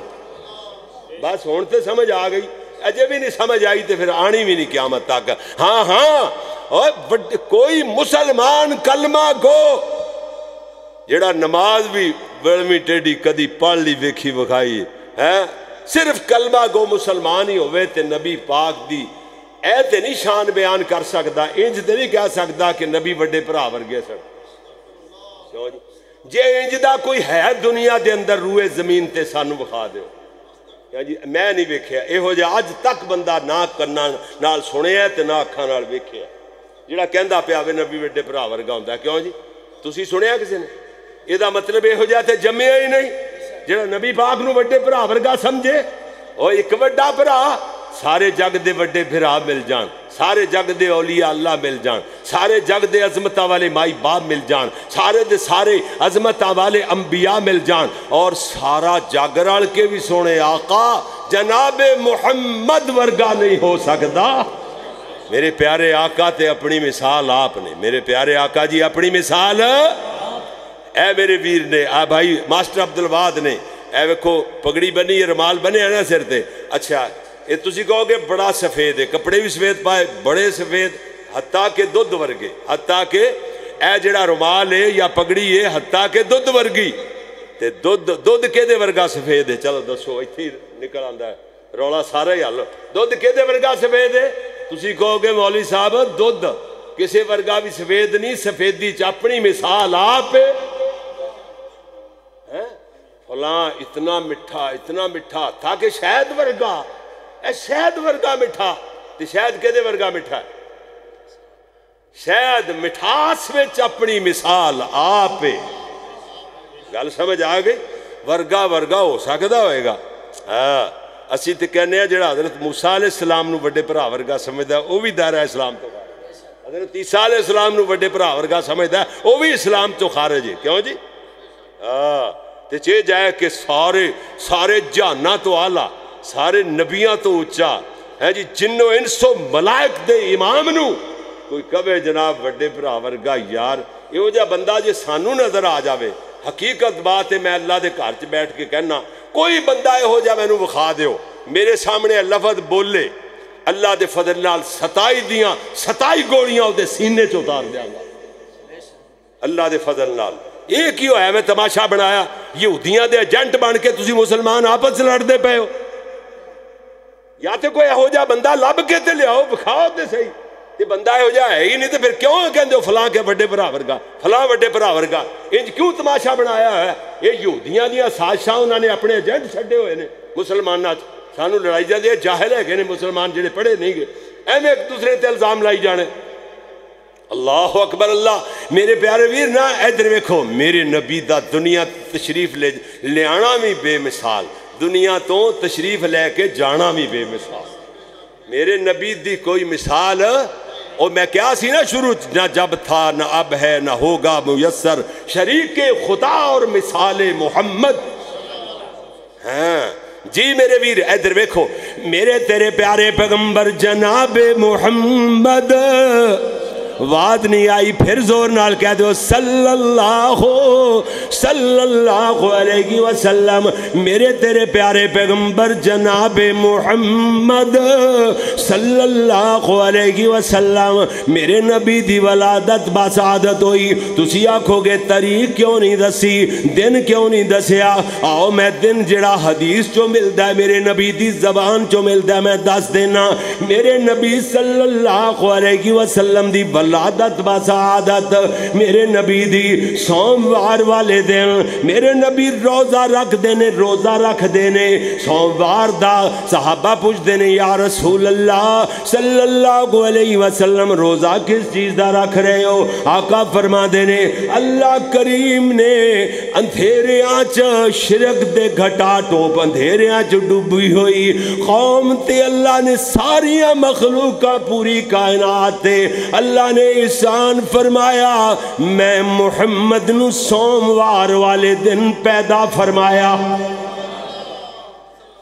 बस हुण ते समझ आ गई, अजे भी नहीं समझ आई तो फिर आनी भी नहीं क़यामत तक। हाँ हाँ और बड़े कोई मुसलमान कलमा गो जेड़ा नमाज भी बड़वी टेढ़ी कदी पढ़ ली वेखी विखाई है, सिर्फ कलमा गो मुसलमान ही होवे ते नबी पाक दी ऐ ते नहीं शान बयान कर सकता। इंज ते नहीं कह सकता कि नबी बड़े भरा वर्गे सन। जे इंज दा कोई है दुनिया दे अंदर रूए जमीन ते सानू विखा दिओ। जी मैं नहीं वेख्या इहो जिहा अज तक बंदा ना कन्ना नाल सुनिया ते ना अखां नाल वेख्या जिहड़ा कहंदा पिया वे नबी वेडे भरा वर्गा हुंदा। क्यों जी तुसीं सुनिया किसी ने? इहदा मतलब इहो जिहा ते जम्मिया ही नहीं जिहड़ा नबी पाक नूं वेडे भरा वर्गा समझे। और एक वड्डा भरा सारे जग दे वड्डे भरा मिल जाण, सारे जग दे औलिया अल्लाह मिल जाण, सारे जग दे अजमता वाले माई बाप मिल जाण, सारे दे सारे अजमता वाले अंबिया मिल जाण, और सारा जग रल के भी सोने आका जनाब मुहम्मद वर्गा नहीं हो सकता। मेरे प्यारे आका ते अपनी मिसाल आपने, मेरे प्यारे आका जी अपनी मिसाल ऐ मेरे वीर ने। आ भाई मास्टर अब्दुल वाद ने ऐ वेखो पगड़ी बनी रुमाल बने ना सिर ते। अच्छा ये तुसी कहोगे बड़ा सफेद है, कपड़े भी सफेद पाए, बड़े सफेद हत्ता के दुध वर्गे, हत्ता के ए जड़ा रुमाल है या पगड़ी है हत्ता के दुध वर्गी। ते दुध दुध केदे वर्गा सफेद है? चलो दसो इत्थे निकल आंदा है रौला सारा ही हल। दुध केदे वर्गा सफेद है? तुसी कहोगे मौलवी साहब दुध किसी वर्गा भी सफेद नहीं, सफेदी च अपनी मिसाल आप है। फला इतना मिठा, इतना मिठा हत्था के शहद वर्गा, शहद वर्गा मिठा। तो शहद कहदे वर्गा मिठा? शहद मिठास में अपनी मिसाल आप। गल समझ आ गई? वर्गा वर्गा हो सकता होएगा। हाँ असी तो कहने जो हजरत मूसा अलैहि सलाम नूं बड़े भरा वर्गा समझदा वह भी दायरा इस्लाम तो खारिज। हजरत ईसा अलैहि सलाम नूं बड़े भरा वर्गा समझदा वह भी इस्लाम तो खारिज है। क्यों जी? हाँ तो चे जाए कि सारे सारे जहाना तो आला, सारे नबियां तो उच्चा है जी, जिन्नो इनसो मलायक दे इमाम नू कोई कवे जनाब वड्डे भरा वर्गा। यार इहो जिहा बंदा जे सानू नजर आ जावे, हकीकत बात है मैं अल्लाह दे घर च बैठ के कहना कोई बंदा इहो जिहा मैनू विखा दिओ मेरे सामने लफज बोले अल्लाह दे फजल नाल सताई दियां सताई गोलियां उहदे सीने च उतार देवांगा अल्लाह दे फजल नाल। ये की होया मैं तमाशा बनाया? यहूदियां दे एजेंट बन के तुसीं मुसलमान आपस लड़दे पए हो। या तो कोई इहो जिहा बंदा लभ के ते लियाओ विखाओ तो सही। ते बंदा इहो जिहा है ही नहीं तो फिर क्यों कहंदे हो फलां के वड्डे भरा वर्गा, फलां वड्डे भरा वर्गा? इंज क्यों तमाशा बनाया है? ये यहूदियां दियां साजिशां उन्होंने अपने एजेंट छड्डे होए ने मुसलमानां च। सानू लड़ाई जांदे जाहिल हैगे ने मुसलमान जिहड़े पढ़े नहीं गए, एवें एक दूसरे ते इल्ज़ाम लाई जाने। अल्लाह अकबर अल्लाह। मेरे प्यारे वीर ना इधर वेखो, मेरे नबी दा दुनिया तशरीफ ले लिआना भी बेमिसाल, दुनिया तो तशरीफ लैके जाना भी बेमिसाल। मेरे नबी दी कोई मिसाल। और मैं क्या सी ना शुरू, ना जब था ना अब है ना होगा मुयसर शरीके खुदा और मिसाल मुहम्मद। हाँ जी मेरे वीर इधर वेखो, मेरे तेरे प्यारे पैगंबर जनाब मुहम्मद आवाज नहीं आई, फिर जोर नाल कह दो सल्लल्लाहु सल्लल्लाहु अलैहि वसल्लम, मेरे तेरे प्यारे पैगंबर जनाब मुहम्मद सल्लल्लाहु अलैहि वसल्लम, मेरे नबी दी वलादत बासादत होई। तुसी आखोगे तरीक क्यों नहीं दसी, दिन क्यों नहीं दसिया? आओ मैं दिन जड़ा हदीस चो मिलता है, मेरे नबी दी जबान चो मिलता है, मैं दस देना। मेरे नबी सल्लल्लाहु अलैहि वसल्लम दी वलादत बसादत, मेरे नबी दी सोमवार वाले दिन मेरे नबी रोज़ा रख देने, रोज़ा रख देने सोमवार दा। सहाबा पुछदे ने या रसूल अल्लाह सल्लल्लाहु अलैहि वसल्लम रोज़ा किस चीज़ दा रख रहे हो? आका फरमा देने अल्लाह करीम ने अंधेरियां च शिरक दे घटा टोप अंधेरियां च डूबी होई कौम ते अल्लाह ने सारिया मखलूका पूरी कायनात ते अल्लाह ने इहसान फरमाया, मैं मुहम्मद नू सोमवार वाले दिन पैदा फरमाया।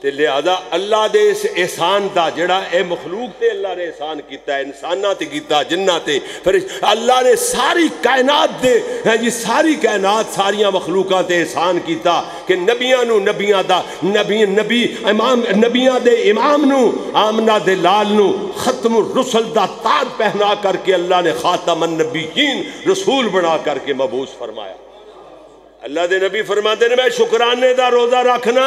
ते लिहाजा अल्लाह दे इस एहसान का जड़ा ए मखलूक ते अल्लाह ने एहसान किया, इंसाना ते किया, जिन्ना ते, फिर अल्लाह ने सारी कायनात दे है जी सारी कायनात सारिया मखलूकां ते एहसान किया कि नबियां नू नबियां दा नबी नबी इमाम नबियां दे इमाम नू आमना दे लाल नू खत्म रसूल दा ताज पहना करके अल्लाह ने खातमन नबीयीन रसूल बना करके मबूस फरमाया। अल्लाह दे नबी फरमाते ने मैं शुकराने दा रोज़ा रखना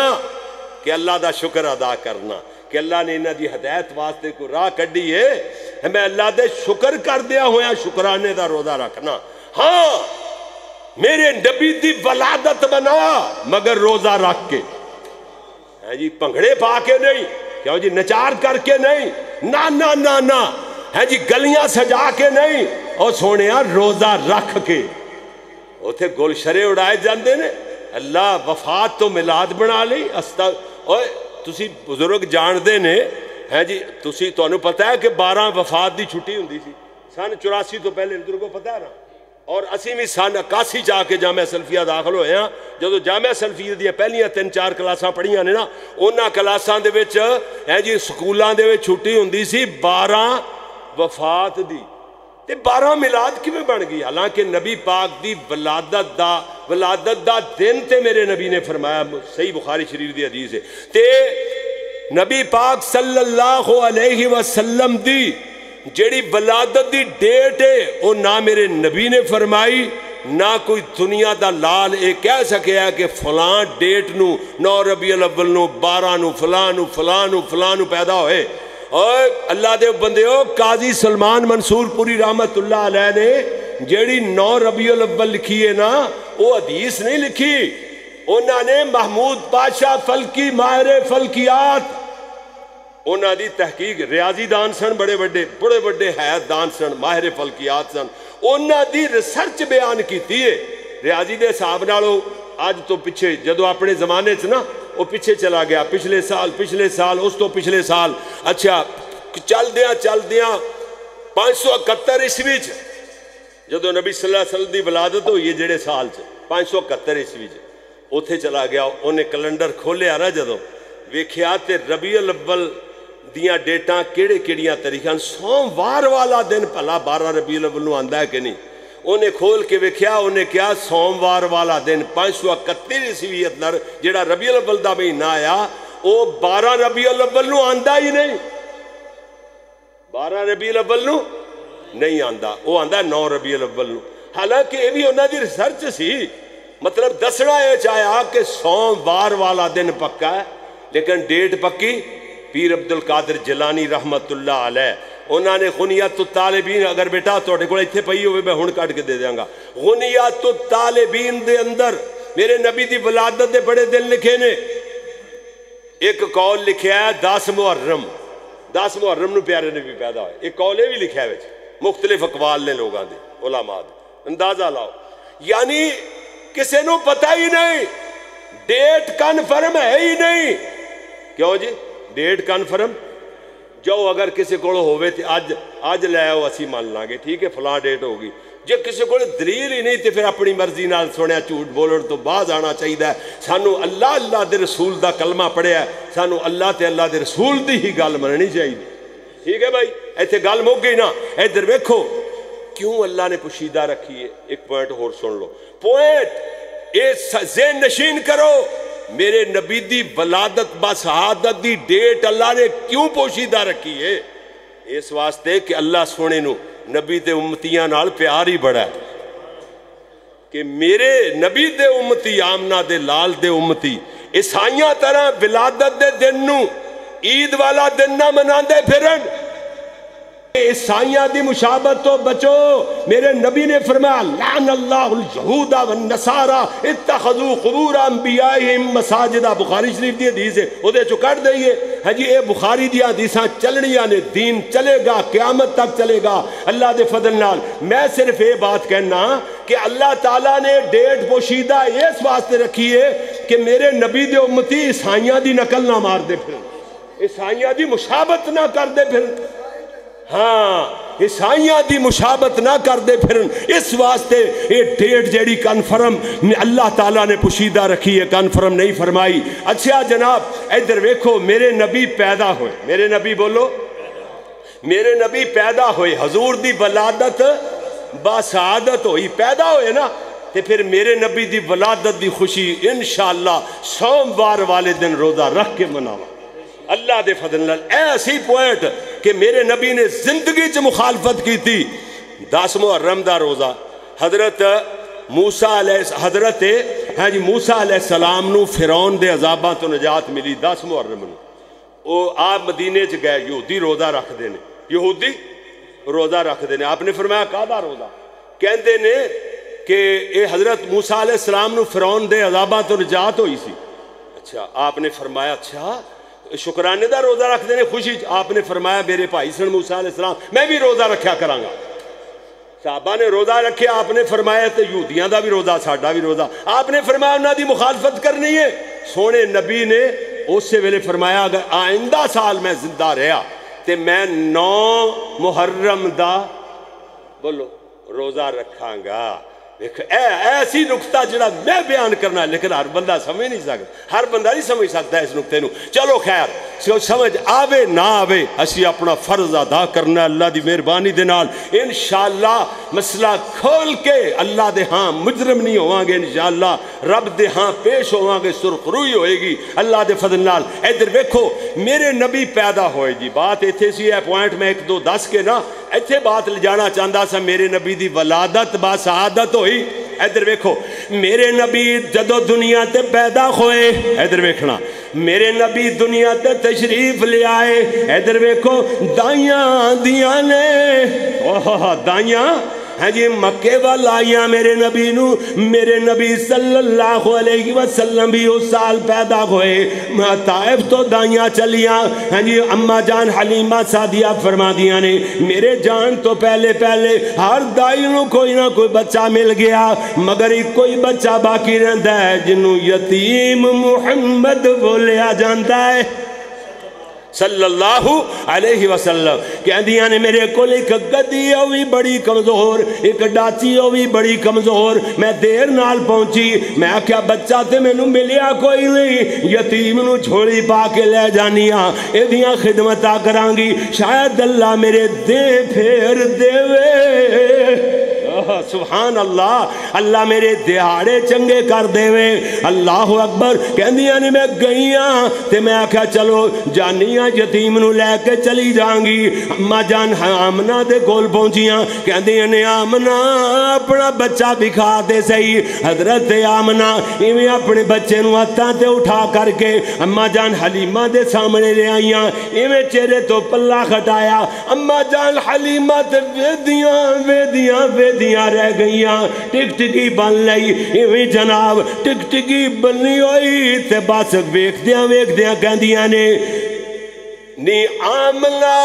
कि अल्लाह का शुक्र अदा करना कि अल्लाह ने इन्हों की हदायत वास्ते कोई राह कढ़ी है, मैं अल्लाह दे शुक्र करदिया होया शुकराने का रोज़ा रखना। हाँ मेरे नबी की वलादत बना मगर रोज़ा रख के है जी, भंगड़े पा के नहीं, क्यों जी नचार करके नहीं, ना ना ना ना है जी, गलियां सजा के नहीं, और सोने रोज़ा रख के उथे गुलशरे उड़ाए जाते हैं। अल्लाह वफात तो मिलाद बना ली अस्ता और तुसी बुजुर्ग जानते ने है जी, तुसी तुहानू पता है कि बारह वफात की छुट्टी होंदी सी सन चौरासी तो पहले, इधर को पता है ना, और असी भी सन इक्यासी जाके जामिया सलफिया दाखिल होए हैं। जो जामिया सलफिया दी पहलियां तीन चार क्लासां पढ़िया ने ना, उन्हां क्लासां दे विच है जी स्कूलों के छुट्टी होंदी सी बारह वफात दी, ते बारह मिलाद किवें बन गई? हालांकि नबी पाक दी वलादत दा वलादत दा दिन ते मेरे नबी ने फरमाया, सही बुखारी शरीफ दी हदीस है, ते नबी पाक सल्लल्लाहु अलैहि वसल्लम दी जेड़ी वलादत दी डेट है वो ना मेरे नबी ने फरमाई, ना कोई दुनिया दा लाल ये कह सकिया कि फलां डेट नू नौ रबीउल अव्वल नू बारह नू फलां नू फलां नू फलां नू पैदा होए। और अल्लाह दे बंदेओ काजी सलमान मंसूरपुरी रहमतुल्लाह अलैह ने जेड़ी नौ रबीउल अव्वल लिखी है ना, वो हदीस नहीं लिखी, उन्होंने महमूद पाशाह फलकी माहिर फलकियात उन्होंने तहकीक, रियाजी दान सन, बड़े बड़े बड़े बड़े हैत दान सन, माहिर फलकियात सन, उन्होंने रिसर्च बयान की है। रियाजी के हिसाब नालों अज तो पिछे जदों अपने जमाने च ना वो पिछे चला गया, पिछले साल पिछले साल उस तो पिछले साल, अच्छा चलद्या चलद्या पाँच सौ इकहत्तर ईस्वी जो नबी सल्लल्लाहु अलैहि वसल्लम की वलादत हुई है, जेड़े साल पाँच सौ इकहत्तर ईस्वी उथे चला गया, उन्हें कैलेंडर खोलिया ना जदों वेख्या तो रबीउल अव्वल दियाँ डेटा केड़े केड़ियां तारीखां, सोमवार वाला दिन भला बारह रबीउल अव्वल नूं आंदा है कि नहीं, उन्हें खोल के वेख्या, उन्हें क्या सोमवार वाला दिन पाँच सौ इकहत्तर ईस्वी अंदर जेड़ा रबीउल अव्वल का महीना आया वो बारह रबीउल अव्वल नूं आंदा ही नहीं, बारह रबीउल अव्वल नूं नहीं आंदा, वो आंदा नौ रबीउल अव्वल नूं। हालांकि ये भी उन्होंने रिसर्च सी, मतलब दसना यह चाहा कि सोमवार वाला दिन पक्का है, लेकिन डेट पक्की पीर अब्दुल कादिर जिलानी रहमतुल्लाह अलैह उन्होंने गुनियातु तालिबीन, अगर बेटा तुहाडे कोल इत्थे पई होवे मैं हुण कट के दे देंगा, गुनियातु तालिबीन दे अंदर मेरे नबी दी वलादत दे बड़े दिन लिखे ने, एक कौल लिखा है दस मुहर्रम, दस मुहर्रम नूं प्यारे नबी पैदा होए, एक कौल भी लिखा है मुख्तलिफ अकवाल ने लोगों के उलामा दे, अंदाजा लाओ, यानी किसी को पता ही नहीं, डेट कन्फर्म है ही नहीं, क्यों जी डेट कन्फर्म जाओ अगर किसी को होवे ते अज अज लै आओ असी मान लांगे ठीक है फलां डेट होगी, जे किसी को दलील ही नहीं तो फिर अपनी मर्जी नाल सुनिया झूठ बोलण तो बाज आना चाहिए। सानू अल्लाह अल्लाह दे रसूल दा कलमा पढ़िया, सानू अल्लाह ते अल्लाह दे रसूल दी ही गल मननी चाहिए, ठीक है भाई, इत्थे गल मुक गई ना। इधर वेखो क्यों अल्लाह ने पोशीदा रखी है। एक पॉइंट और सुन लो, पॉइंट ये ज़हन नशीन करो, मेरे नबी दी वलादत बा शहादत दी डेट अल्लाह ने क्यों पोशीदा रखी है। इस वास्ते कि अल्लाह सोने नू नबी दे उम्मतियां नाल प्यार ही बड़ा है कि मेरे नबी दे उम्मती आमना दे लाल दे उम्मती ईसाइयां तरह विलादत दे दिन नू ईद वाला दिन ना मनांदे फिरन। ईसाइयां दी मुशाबत तो बचो, मेरे नबी ने फरमाया लान अल्लाहुल यहूदा वन नसारा इत्तखजू कुबूर अंबियाइहिम मसाजिदा। बुखारी शरीफ दी हदीस है, उहदे चो कट दईए। हाँ जी, ये बुखारी दी हदीसां चलनियां ने, दीन चलेगा क्यामत तक चलेगा अल्लाह दे फजल नाल। मैं सिर्फ ये बात कहना कि अल्लाह ताला ने डेट पोशीदा इस वास्ते रखी है कि मेरे नबी दे उम्मती ईसाइयां दी नकल ना मार दे फिर, ईसाइयां दी मुशाबत ना कर दे फिर। हाँ, ईसाइयां दी मुशाबत ना कर दे फिर, इस वास्ते ये डेट जेड़ी कन्फर्म अल्लाह ताला ने पोशीदा रखी है, कन्फर्म नहीं फरमाई। अच्छा जनाब, इधर वेखो, मेरे नबी पैदा होए, मेरे नबी बोलो, मेरे नबी पैदा होए, हजूर दी वलादत बासादत होई, पैदा होए ना, तो फिर मेरे नबी दी वलादत दी खुशी इंशाअल्लाह सोमवार वाले दिन रोजा रख के मनावा अल्लाह दे फजल नाल। ऐसी पॉइंट कि मेरे नबी ने जिंदगी च मुखालफत की थी। दस मुहर्रम दा रोज़ा हजरत मूसा अलैहि हजरत हाँ जी मूसा अलैहि सलाम नू फिरौन दे अजाबा तो निजात मिली। दस मुहर्रम नू ओ आप मदीने च गए, यहूदी रोज़ा रखते हैं, यहूदी रोज़ा रखते हैं। आपने फरमाया कादा रोज़ा, कहते ने कि यह हजरत मूसा अलैहि सलाम नू फिरौन दे अजाबा तो निजात हुई सी। अच्छा, आपने फरमाया अच्छा शुकराने का रोज़ा रखते हैं खुशी। आपने फरमाया मेरे भाई सन मूसा अलैहिस्सलाम मैं भी रोज़ा रखा करांगा। साहबा ने रोज़ा रखे, आपने फरमाया तो यहूदियों का भी रोज़ा, साडा भी रोज़ा। आपने फरमाया उन्होंने मुखालफत करनी है। सोने नबी ने उस वेले फरमाया अगर आइंदा साल मैं जिंदा रहा तो मैं नौ मुहर्रम का बोलो रोज़ा रखांगा। ऐसी नुकता जो मैं बयान करना, लेकिन हर बंदा समझ नहीं सकता, हर बंदा नहीं समझ सकता इस नुकते नू। चलो खैर, समझ आवे ना आवे, असी अपना फर्ज अदा करना अल्लाह की मेहरबानी दे नाल। इंशाअल्लाह मसला खोल के अल्लाह दे हाँ मुजरम नहीं होवांगे, इंशाअल्लाह रब दे हाँ पेश होवांगे, सुरखरूई होएगी अल्लाह दे फजल नाल। इधर वेखो, मेरे नबी पैदा होए जी, बात इत्थे सी, ए पॉइंट मैं एक दो दस के ना इत्थे बात ले जाना चाहता सा। मेरे नबी की वलादत बा शहादत होई। इधर वेखो, मेरे नबी जदों दुनिया ते पैदा होए, इधर वेखना, मेरे नबी दुनिया ते तशरीफ ले आए। इधर वेखो, दाइयां दियां ने ओह दाइयां हाँ जी मक्के वाल आइया मेरे नबी नू। मेरे नबी सल्लल्लाहु अलैहि वसल्लम भी उस साल पैदा होए। ताइफ तो दाइयाँ चलियाँ हाँ जी, अम्मा जान हलीमा सादिया फरमा दिया ने मेरे जान तो पहले पहले हर दाई नू कोई ना कोई बच्चा मिल गया, मगर एक कोई बच्चा बाकी रहता है जिन्हों यतीम मुहम्मद बोलिया जाता है सल्लल्लाहु अलैहि वसल्लम। कहदियाँ ने मेरे को एक गद्दी भी बड़ी कमज़ोर, एक डाची भी बड़ी कमज़ोर, मैं देर नाल पहुँची। मैं आख्या बच्चा तो मैनू मिलिया कोई नहीं, यतीम नू झोली पा के लै जानी आ, एदियाँ खिदमतां करांगी, शायद अल्लाह मेरे दे फेर देवे। सुभान अल्लाह, अल्लाह मेरे दिहाड़े चंगे कर देवे, अल्लाह अकबर। कहदियाँ ने मैं गई हाँ तो मैं आख्या चलो जानिया यतीम नू लैके चली जाऊँगी। अम्मा जान आमना दे कोल पहुँचियाँ, कहदियाँ ने आमना अपना बच्चा दिखा दे सही। हजरत आमना इवें अपने बच्चे नू हत्थां ते उठा करके अम्मा जान हलीमा दे सामने ले आईयां, इवें चेहरे तो पल्ला खटाया। अम्मा जान हलीमा ते वेदियाँ वेदियाँ वेदियाँ रह गई, टिकटिकी बन ली। इवें जनाब टिकटिकी बनी हुई ते बस वेखदिया वेखदिया कहदियां ने नी आमला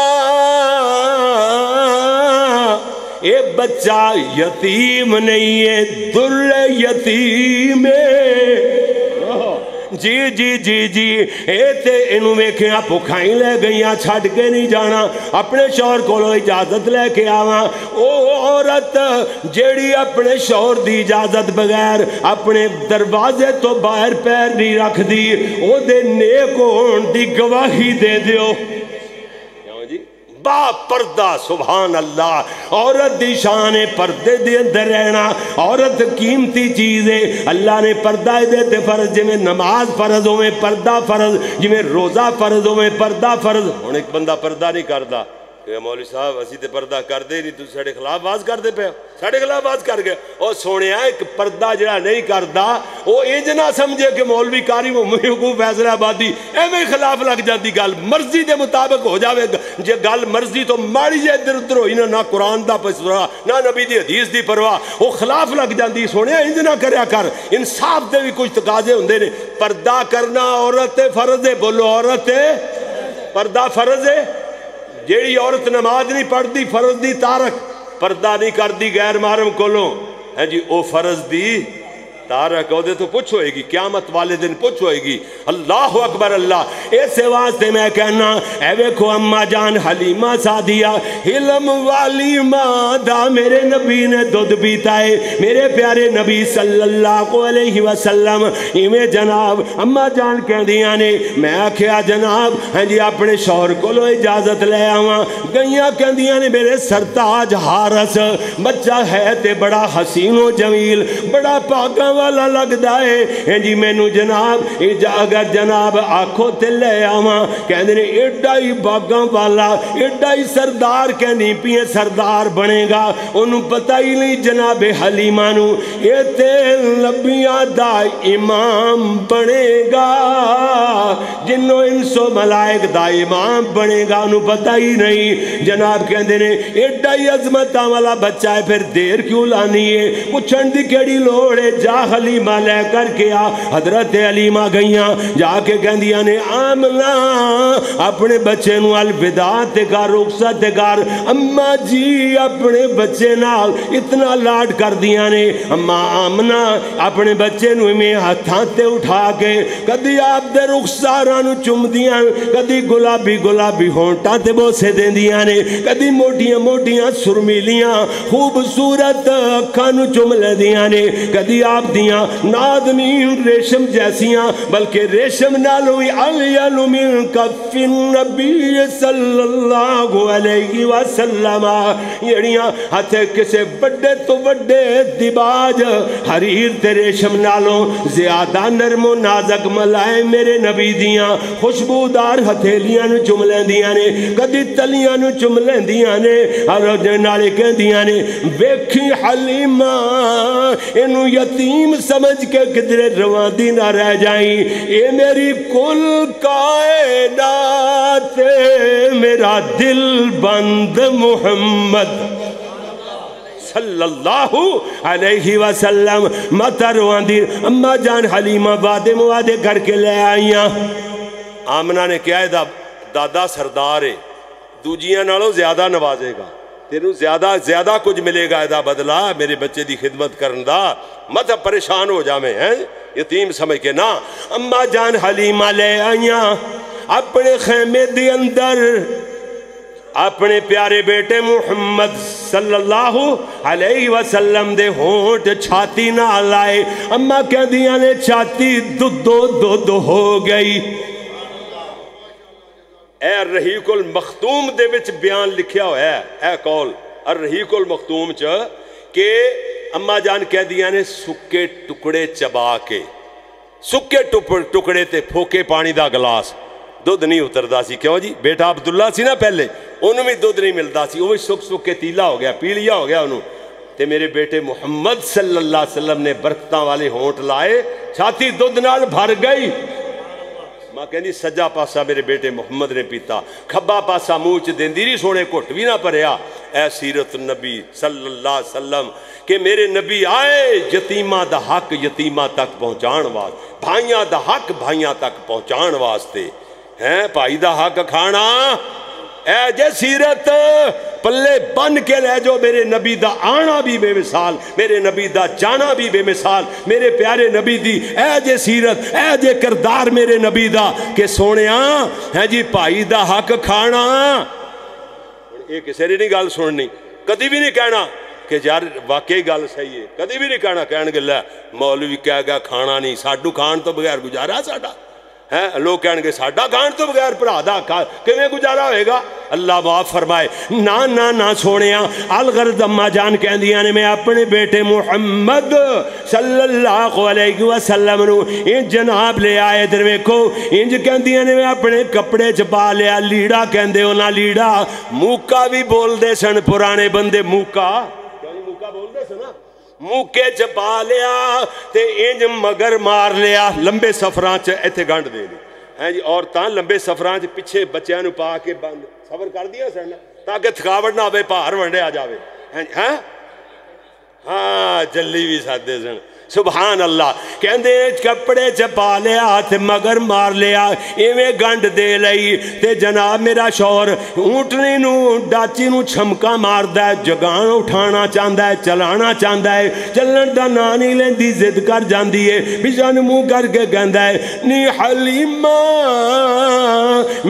ये बच्चा यतीम नहीं है, दुल यतीम है। जी जी जी जी ये तो इनू वेख्या भुखा ही लै गई, छड़ के नहीं जाना, अपने शौहर कोलों इजाजत लैके आवा। ओ औरत जेड़ी अपने शौहर की इजाजत बगैर अपने दरवाजे तो बाहर पैर नहीं रखती, ओदे नेक होण दी गवाही दे दियो। बा पर्दा सुभान अल्लाह। औरत दी शान है पर्दे दे अंदर रहना, औरत कीमती चीज है। अल्लाह ने पर्दा दे फर्ज, जिमें नमाज फर्ज होवे पर्दा फर्ज, जिमें रोज़ा फर्ज होवे पर्दा फर्ज। हुण एक बंदा पर्दा नहीं करता, मौलवी साहब असी तो पर्दा करते नहीं, तुम साढ़े खिलाफ आवाज करते पे, साढ़े खिलाफ आवाज कर गए। और सुने एक पर्दा जरा नहीं करता वो इंज ना समझे कि मौलवी कारी महफूज फैसलाबादी एवं खिलाफ लग जाती। गल मर्जी के मुताबिक हो जाए, जो गल मर्जी तो माड़ी जे इधर उधर होई ना, ना कुरान का परवाह ना नबी की हदीस की परवाह, वो खिलाफ लग जाती। सुने इंज ना करया कर, इंसाफ के भी कुछ तकाजे होंदे ने। पर्दा करना औरत फर्ज है, बोलो औरत पर्दा फर्ज है। जेड़ी औरत नमाज नहीं पढ़ती फर्ज दी तारक, पर्दा नहीं करती गैर महरम कोलों, है जी वह फर्ज दी तारक। ओदे तो पुछ होएगी क्यामत वाले दिन, पुछ होएगी। अल्लाह अकबर अल्लाह। इस वास्ते मैं कहना ए वेखो अम्मा जान हलीमा सादिया हिलम वाली माँ दा मेरे नबी ने दुध पीता है। मेरे प्यारे नबी सल्लल्लाहु अलैहि वसल्लम इवें जनाब अम्मा जान कहदियां ने, मैं आख्या जनाब हाँ जी अपने शौहर कोलों इजाजत लै आवां। गईयां कहदियां ने मेरे सरताज हारस बच्चा है ते बड़ा हसीनो जमील, बड़ा पागा वाला लगता है जी, मैनू जनाब अगर जनाब आखो तो ले आवा। कहते एडा ही बागा वाला, एडा ही सरदार, कहनी पिए सरदार बनेगा, उन्होंने पता ही नहीं जनाबे हलीमा नू लबिया दा इमाम बनेगा, जिन्हों इंसो मलायक दा इमाम बनेगा, उन्होंने पता ही नहीं जनाब। कहते ने एडा ही अजमत वाला बच्चा है, फिर देर क्यों लानी है, पूछण की केड़ी लोड़ है, जा हलीमा लै करके आ। हजरत हलीमा गईयां जाके कहंदियां ने आमना अपने बच्चे नूं अलविदा ते कर, रुखसत ते कर। अम्मा जी अपने बच्चे नाल इतना लाड करदियां ने। अम्मा आमना अपने बच्चे नूं इवें हत्थां ते उठा के कदी आप दे रुखसारां नूं चुमदियां, कदी गुलाबी गुलाबी होंटां ते बोसे देंदियां ने, कदी मोटियां मोटियां सुरमीलियां खूबसूरत अखां नूं चुम लैंदियां ने, कदी आप दियां नादनीम रेशम जैसियां, बल्कि रेशम नालों भी अय्यलु मिन कफिन नबी सल्लल्लाहु अलैहि वसल्लम। जेड़ियां हथे किसे बड़े तो बड़े दिबाज हरीर ते रेशम नालों ज्यादा नरमो नाजक मलाए मेरे नबी दियां खुशबूदार हथेलियां नूं चुम लैंदियां ने, कदी तलियां नूं चुम लैंदियां ने। हर नाले कहदियां ने वेखी हलीमा इनू यतीम समझ के किधरे रवादी ना रह जाई, ये मेरी कुल कायनात मेरा दिल बंद मोहम्मद सल्लल्लाहु अलैहि वसल्लम। मत रवादी अम्मा जान हलीमा वादे मुवादे करके ले आईया। आमना ने क्या है दा, दादा सरदार है, दूजिया नालों ज्यादा नवाजेगा, तेनू ज्यादा ज्यादा कुछ मिलेगा, एदा बदला मेरे बच्चे की खिदमत करन दा। मत परेशान हो जावे हैं यतीम समझ के ना। अम्मा जान हलीमा ले आईया अपने खेमे दे अंदर, अपने प्यारे बेटे मुहम्मद सल्लल्लाहु अलैहि वसल्लम दे होंठ छाती ना लाए। अम्मा कहदियां ने छाती दुद्धो दुध हो गई। ए रहीकुल मखतूम दे विच बयान लिखिया होया है, ए कौल अर रहीकुल मखतूम च के अम्मा जान कह दिया ने सुके टुकड़े चबा के, सुके टुकड़े ते फोके पानी दा गिलास, दुध नहीं उतरदा सी। क्यों जी? बेटा अब्दुल्ला सी ना पहले, उन्हें भी दुध नहीं मिलता सी, वह भी सुक सुक के तीला हो गया, पीलिया हो गया उन्होंने। ते मेरे बेटे मुहम्मद सल्लल्लाहु अलैहि वसल्लम ने बरकतां वाले होंठ लाए, छाती दुध नाल भर गई। मां कहती सज्जा पासा मेरे बेटे मुहम्मद ने पीता, खब्बा पासा मुँह च देंदी रही, सोने घुट भी ना भरिया। ए सीरत नबी सल्लल्लाहु अलैहि वसल्लम के मेरे नबी आए यतीमा दा हक यतीमा तक पहुँचाण वास्ते, भाइयां दा हक भाइयां तक पहुँचाण वास्ते, हैं भाई दा हक खाना। ए जे सीरत पल्ले बन के लै जाओ, मेरे नबी दा आना भी बेमिसाल, मेरे नबी दा जाना भी बेमिसाल, मेरे प्यारे नबी दी ए जे सीरत, ए जे किरदार मेरे नबी दा, के सोनिया है जी भाई दा हक खाना। ये किसी ने नहीं गल सुननी, कदी भी नहीं कहना कि यार वाकई गल सही है, कदी भी नहीं कहना। कहन गला मौलवी कह गया खाना नहीं, साडू खान तो बगैर गुजारा साडा, है लोग कह साडा खाण तो बगैर भरा दा खा किवें गुजारा होएगा। अल्लाह माफ फरमाए। ना ना ना सोनिया अलगर्द अम्मा जान कहदियां ने मैं अपने बेटे मुहम्मद सल्लल्लाहु अलैहि वसल्लम नू इंज जनाब ले आए। इधर वेखो इंज कहदियां ने मैं अपने कपड़े च पा लिया। लीड़ा कहंदे उन्हां लीड़ा मूका भी बोलदे सन पुराने बंदे मूका मूका बोलदे सन ना मूके च पा लिया ते इंज मगर मार लिया। लंबे सफरां च इत्थे गंढ दे है जी औरतां लंबे सफरां च पिछे बच्चों नू पा के बंद सबर कर दिया सन ताकि थकावट ना आवे भार वंडिया जावे है हैं हाँ जल्दी भी साधे सन। सुभान अल्लाह कहते कपड़े च पा लिया ते मगर मार लिया इवें गंढ दे लई ते जनाब मेरा शौहर ऊँटनी नू डाची नू छमका मारदा है जगान उठाना चाहता है चलाना चाहता है चलण दा ना नहीं लैंदी जिद कर जाती है पिछा नू मूँह करके कहता है नी हलीमा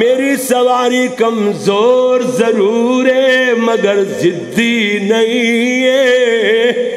मेरी सवारी कमज़ोर ज़रूर है मगर जिद्दी नहीं है।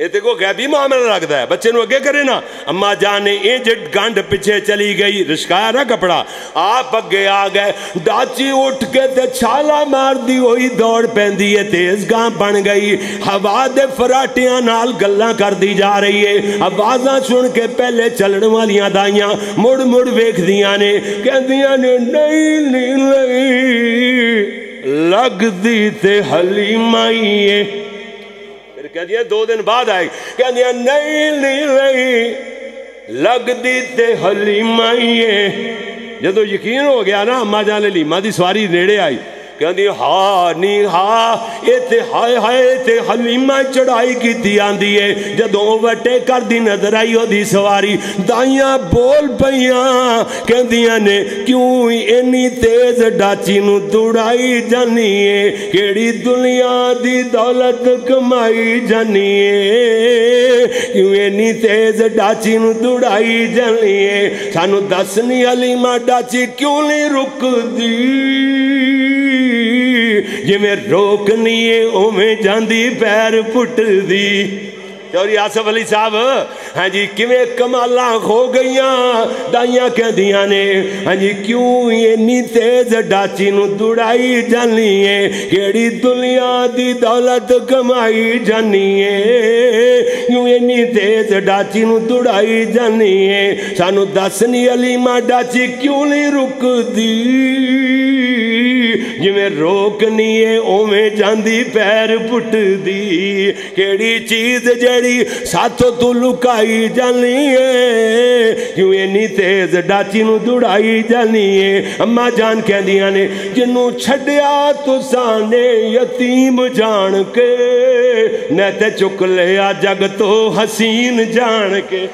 ये देखो गैबी मामला लगता है बच्चे नू अगे करे ना। अम्मा जान ने इंज गंढ पिछे चली गई रिश्काया ना कपड़ा आप अगे आ गए डाची उठ के ते छाला मारदी हुई दौड़ पैंदी है तेज गां बन गई हवा दे फराटियां नाल गल्लां करदी जा रही है। आवाज़ां सुन के पहले चलण वालियां दाइयां मुड़ मुड़ वेखदियां ने कहदियां ने नहीं नहीं लगदी ते हलीमा ही है। कहदियां दो दिन बाद आए कहदियां नहीं नहीं नहीं लगदी ते हलीमा ही है। जदों यकीन हो गया ना अम्मा जान ने लीमा दी सवारी नेड़े आई कहती हा नी हा ये ते हाय हाय ते हलीमा चढ़ाई की आती है। जदों ओवरटेक करती नजर आई ओदी सवारी दाइयां बोल पईयां कहदियां ने क्यों इन्नी तेज डाची नू दौड़ाई जानी है केड़ी दुनिया दी दौलत कमाई जानी है क्यों इन्नी तेज डाची नू दौड़ाई जानी है सानू दस नी हलीमा डाची क्यों नहीं रुकदी जिमें रोकनी है उमें जाती पैर पुटदी। चौधरी आसफ अली साहब हाँ जी किमें कमाला खो गई दाइयां कहदियां ने हाँ जी क्यों इन्नी तेज डाची नू दौड़ाई जानी है केड़ी दुनिया दी दौलत कमाई जानी है क्यों इन्नी तेज डाची नू दौड़ाई जानी है सानू दस नी हलीमा डाची क्यों नहीं रुकदी जिमें रोकनी है उमें जाती पैर पुटदी केड़ी चीज जड़ी साथों तू लुकाई जानी है क्यों इन्नी तेज डाची नू दौड़ाई जानी है। अम्मा जान कहदियां ने जिन्नू छड्डिया तुसां ने यतीम जान के मैं ते चुक लिया जग तो हसीन जान के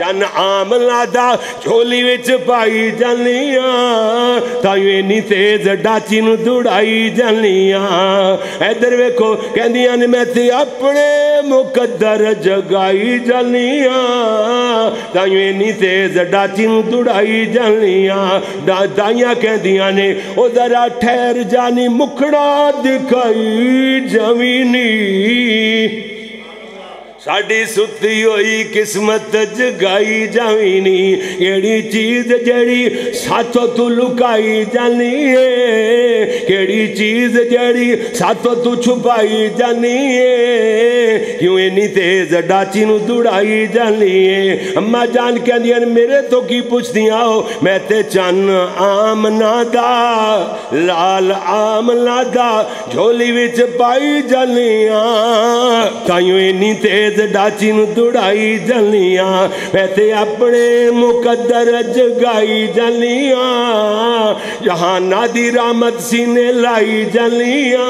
चन आमला दा झोली विच पाई जानिया ताइयों इन्नी तेज डाची नू दौड़ाई जानिया। इधर वेखो कहदियां ने मैं ते अपने मुकद्दर जगाई जानिया ताइयों इन्नी तेज डाची नू दौड़ाई जानिया। दाइयां कहदियां ने ओ जरा ठहर जानी मुखड़ा दिखाई जमीनी साड़ी सुती होई किस्मत जगाई जावी नी केड़ी चीज जड़ी साथों तू लुकाई जानी है केड़ी चीज जड़ी साथों तू छुपाई जानी है क्यों इन्नी तेज डाची नू दौड़ाई जानी है। अम्मा जान कहदियां मेरे तो की पुछदियां हो मैं ते चन आमना दा लाल आमना दा झोली विच पाई जानिया ताइयों इन्नी तेज डाची नू दौड़ाई जानिया मैं ते अपने मुकद्दर जगाई जानिया जहाना दी रहमत सीने लाई जानिया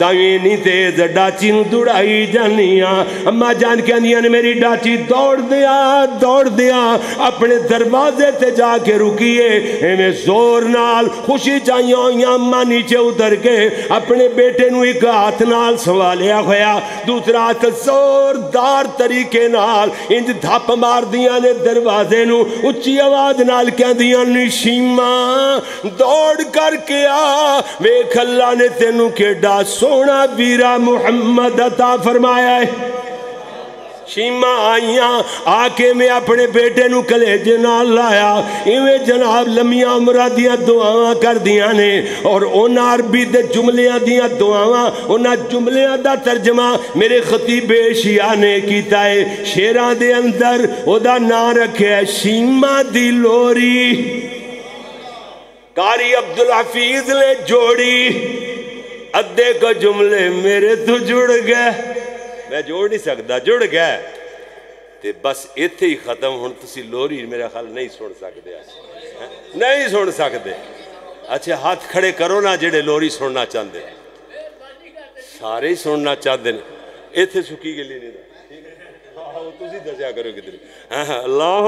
ताइयों इन्नी तेज डाची नू दौड़ाई जानिया। अम्मा जान कहदियां ने मेरी डाची दौड़ दिया दौड़ दिया अपने दरवाजे ते जाके रुकी है इवें जोर नाल खुशी चाहिए होईयां। अम्मा नीचे उतर के अपने बेटे नू एक हाथ नाल संभालिया होया दूसरा हाथ जोरदार तरीके नाल इंज धप मारदियां ने दरवाजे नू उच्ची आवाज नाल कहदियां निशीमा दौड़ करके आ वेख अल्लाह ने तेनू केड़ा सोहना वीरा मुहम्मद अता फरमाया है। शीमा आईया आके मैं अपने बेटे नू कलेजे नाल लाया। इवें जनाब लम्मियां उमरां दियां दुआवां करदियां ने और उन्हां अरबी दे जुमलियां दियां दुआवां उन्हां जुमलियां दा तर्जमा मेरे खतीब शिया ने कीता है। शेरां दे अंदर ओदा नाम रखिया है शीमा दी लोरी, कारी अब्दुल हफीज ने जोड़ी। अद्धे को जुमले मेरे तो जुड़ गए, मैं जोड़ नहीं सकता, जुड़ गए ते बस इत्थे ही खत्म। हुण तुसी लोरी मेरा ख्याल नहीं सुन सकते, नहीं सुन सकते। अच्छा हाथ खड़े करो ना जेडे लोरी सुनना चाहते, सारे ही सुनना चाहते हैं। इत्थे सुकी गली नहीं तुसी दस्या करो किधर। हाँ अल्लाह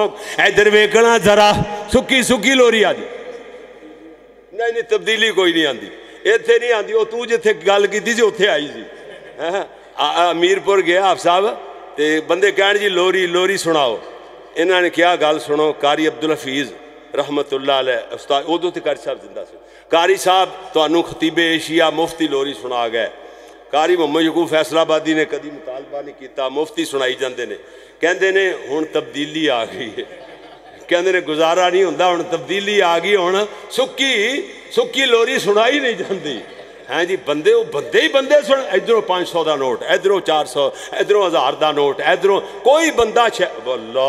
इधर वेखना जरा, सुकी सुकी लोरी आ जी, नहीं नहीं तब्दीली कोई नहीं आती, इतने नहीं आती। वह तू जिथे गल की जी उथे आई जी। मीरपुर गया आप साहब तो बंदे कहन जी लोरी लोरी सुनाओ, इन्होंने क्या गल सुनो। कारी अब्दुल हफीज रहमतुल्लाह अलैह उस्ताद उदों तो कारी साहब जिंदा से, कारी साहब तुहानू खतीबे एशिया मुफ्ती लोरी सुना गए। कारी मोहम्मद यकूब फैसलाबादी ने कभी मुतालबा नहीं किया, मुफ्ती सुनाई जाते ने। कहते ने हुण तब्दीली आ गई है, कहते ने गुजारा नहीं होंदा, हुण तब्दीली आ गई, हुण सुक्की सुक्की लोरी सुनाई नहीं जाती। हैं जी बंदे वो बंदे ही बंदे सुन, इधरों पाँच सौ का नोट, इधरों चार सौ, इधरों हज़ार का नोट, इधरों कोई बंदा शे बोलो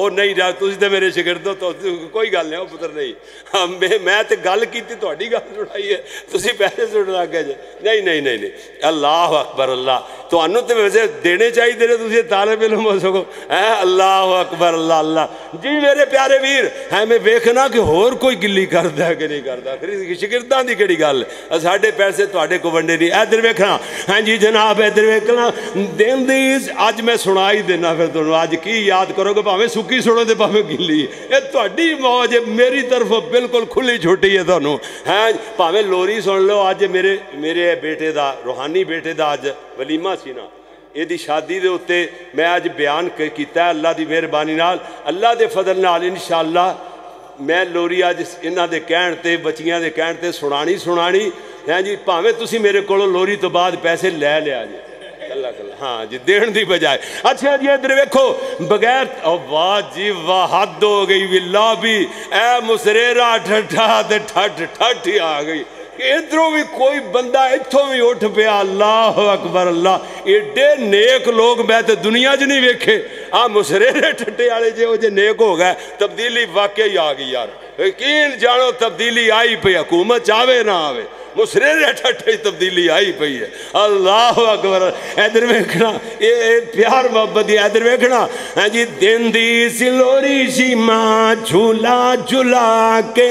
ओ नहीं जा तुसी ते मेरे शिगिर्द हो तो कोई गल नहीं, पुत्र नहीं हाँ मैं मैं तो गल की थोड़ी गल सुनाई है, तुसी पैसे सुन लग गए जे। नहीं नहीं नहीं नहीं अल्लाह अकबर अल्लाह, थानू तो वैसे देने चाहिए ने, तुसी ताले पे लम हो सको। हैं अल्लाह अकबर अल्लाह अल्लाह जी मेरे प्यारे वीर। है मैं वेखना कि होर कोई गिली करता कि नहीं करता, शिगिर्दां दी केड़ी गल, साढ़े पैसे को वंडे नहीं। इधर वेखना हाँ जी जनाब, इधर वेखना दिन दी अज मैं सुनाई देना फिर तुहानू अज की याद करोगे, भावें सुकी सुनो तो भावें गिली, ये तुहाडी मौज है। मेरी तरफ बिल्कुल खुली छुट्टी है तुहानू। हैं भावें लोरी सुन लो। अज मेरे मेरे बेटे का रूहानी बेटे का अज वलीमा सी ना, इहदी शादी दे उत्ते मैं अज बयान कीता। अल्लाह की मेहरबानी नाल अल्लाह के फजल नाल इंशाअल्लाह मैं लोरी अज इन्हां दे कहण ते बच्चियां दे कहण ते सुनानी सुनानी। हैं जी भावें तुसी मेरे कोलों लोरी तो बाद पैसे लै लिया जी, कला कला हाँ जी देण दी बजाय। अच्छा जी इधर वेखो बगैर ओ वाह जी वाह, हद हो गई विला भी ए मुसरेरा ठठा ते ठठ ठठ ही आ गई। इधरों भी कोई बंदा इतों भी उठ पिया। अल्लाह अकबर अल्लाह, एडे नेक लोग मैं तो दुनिया च नहीं वेखे। आ मुसरेरे ठट्टे वाले जो जे नेक हो गए। तब्दीली वाकई आ गई यार, यकीन जानो तब्दीली आई पई, हुकूमत आवे ना आवे मुसरेरे ठट्टे तब्दीली आई पई है। अल्लाह अकबर। इधर वेखना ये प्यार मोहब्बत, इधर वेखना है जी दिन दी सिलोरी सीमा झूला झूला के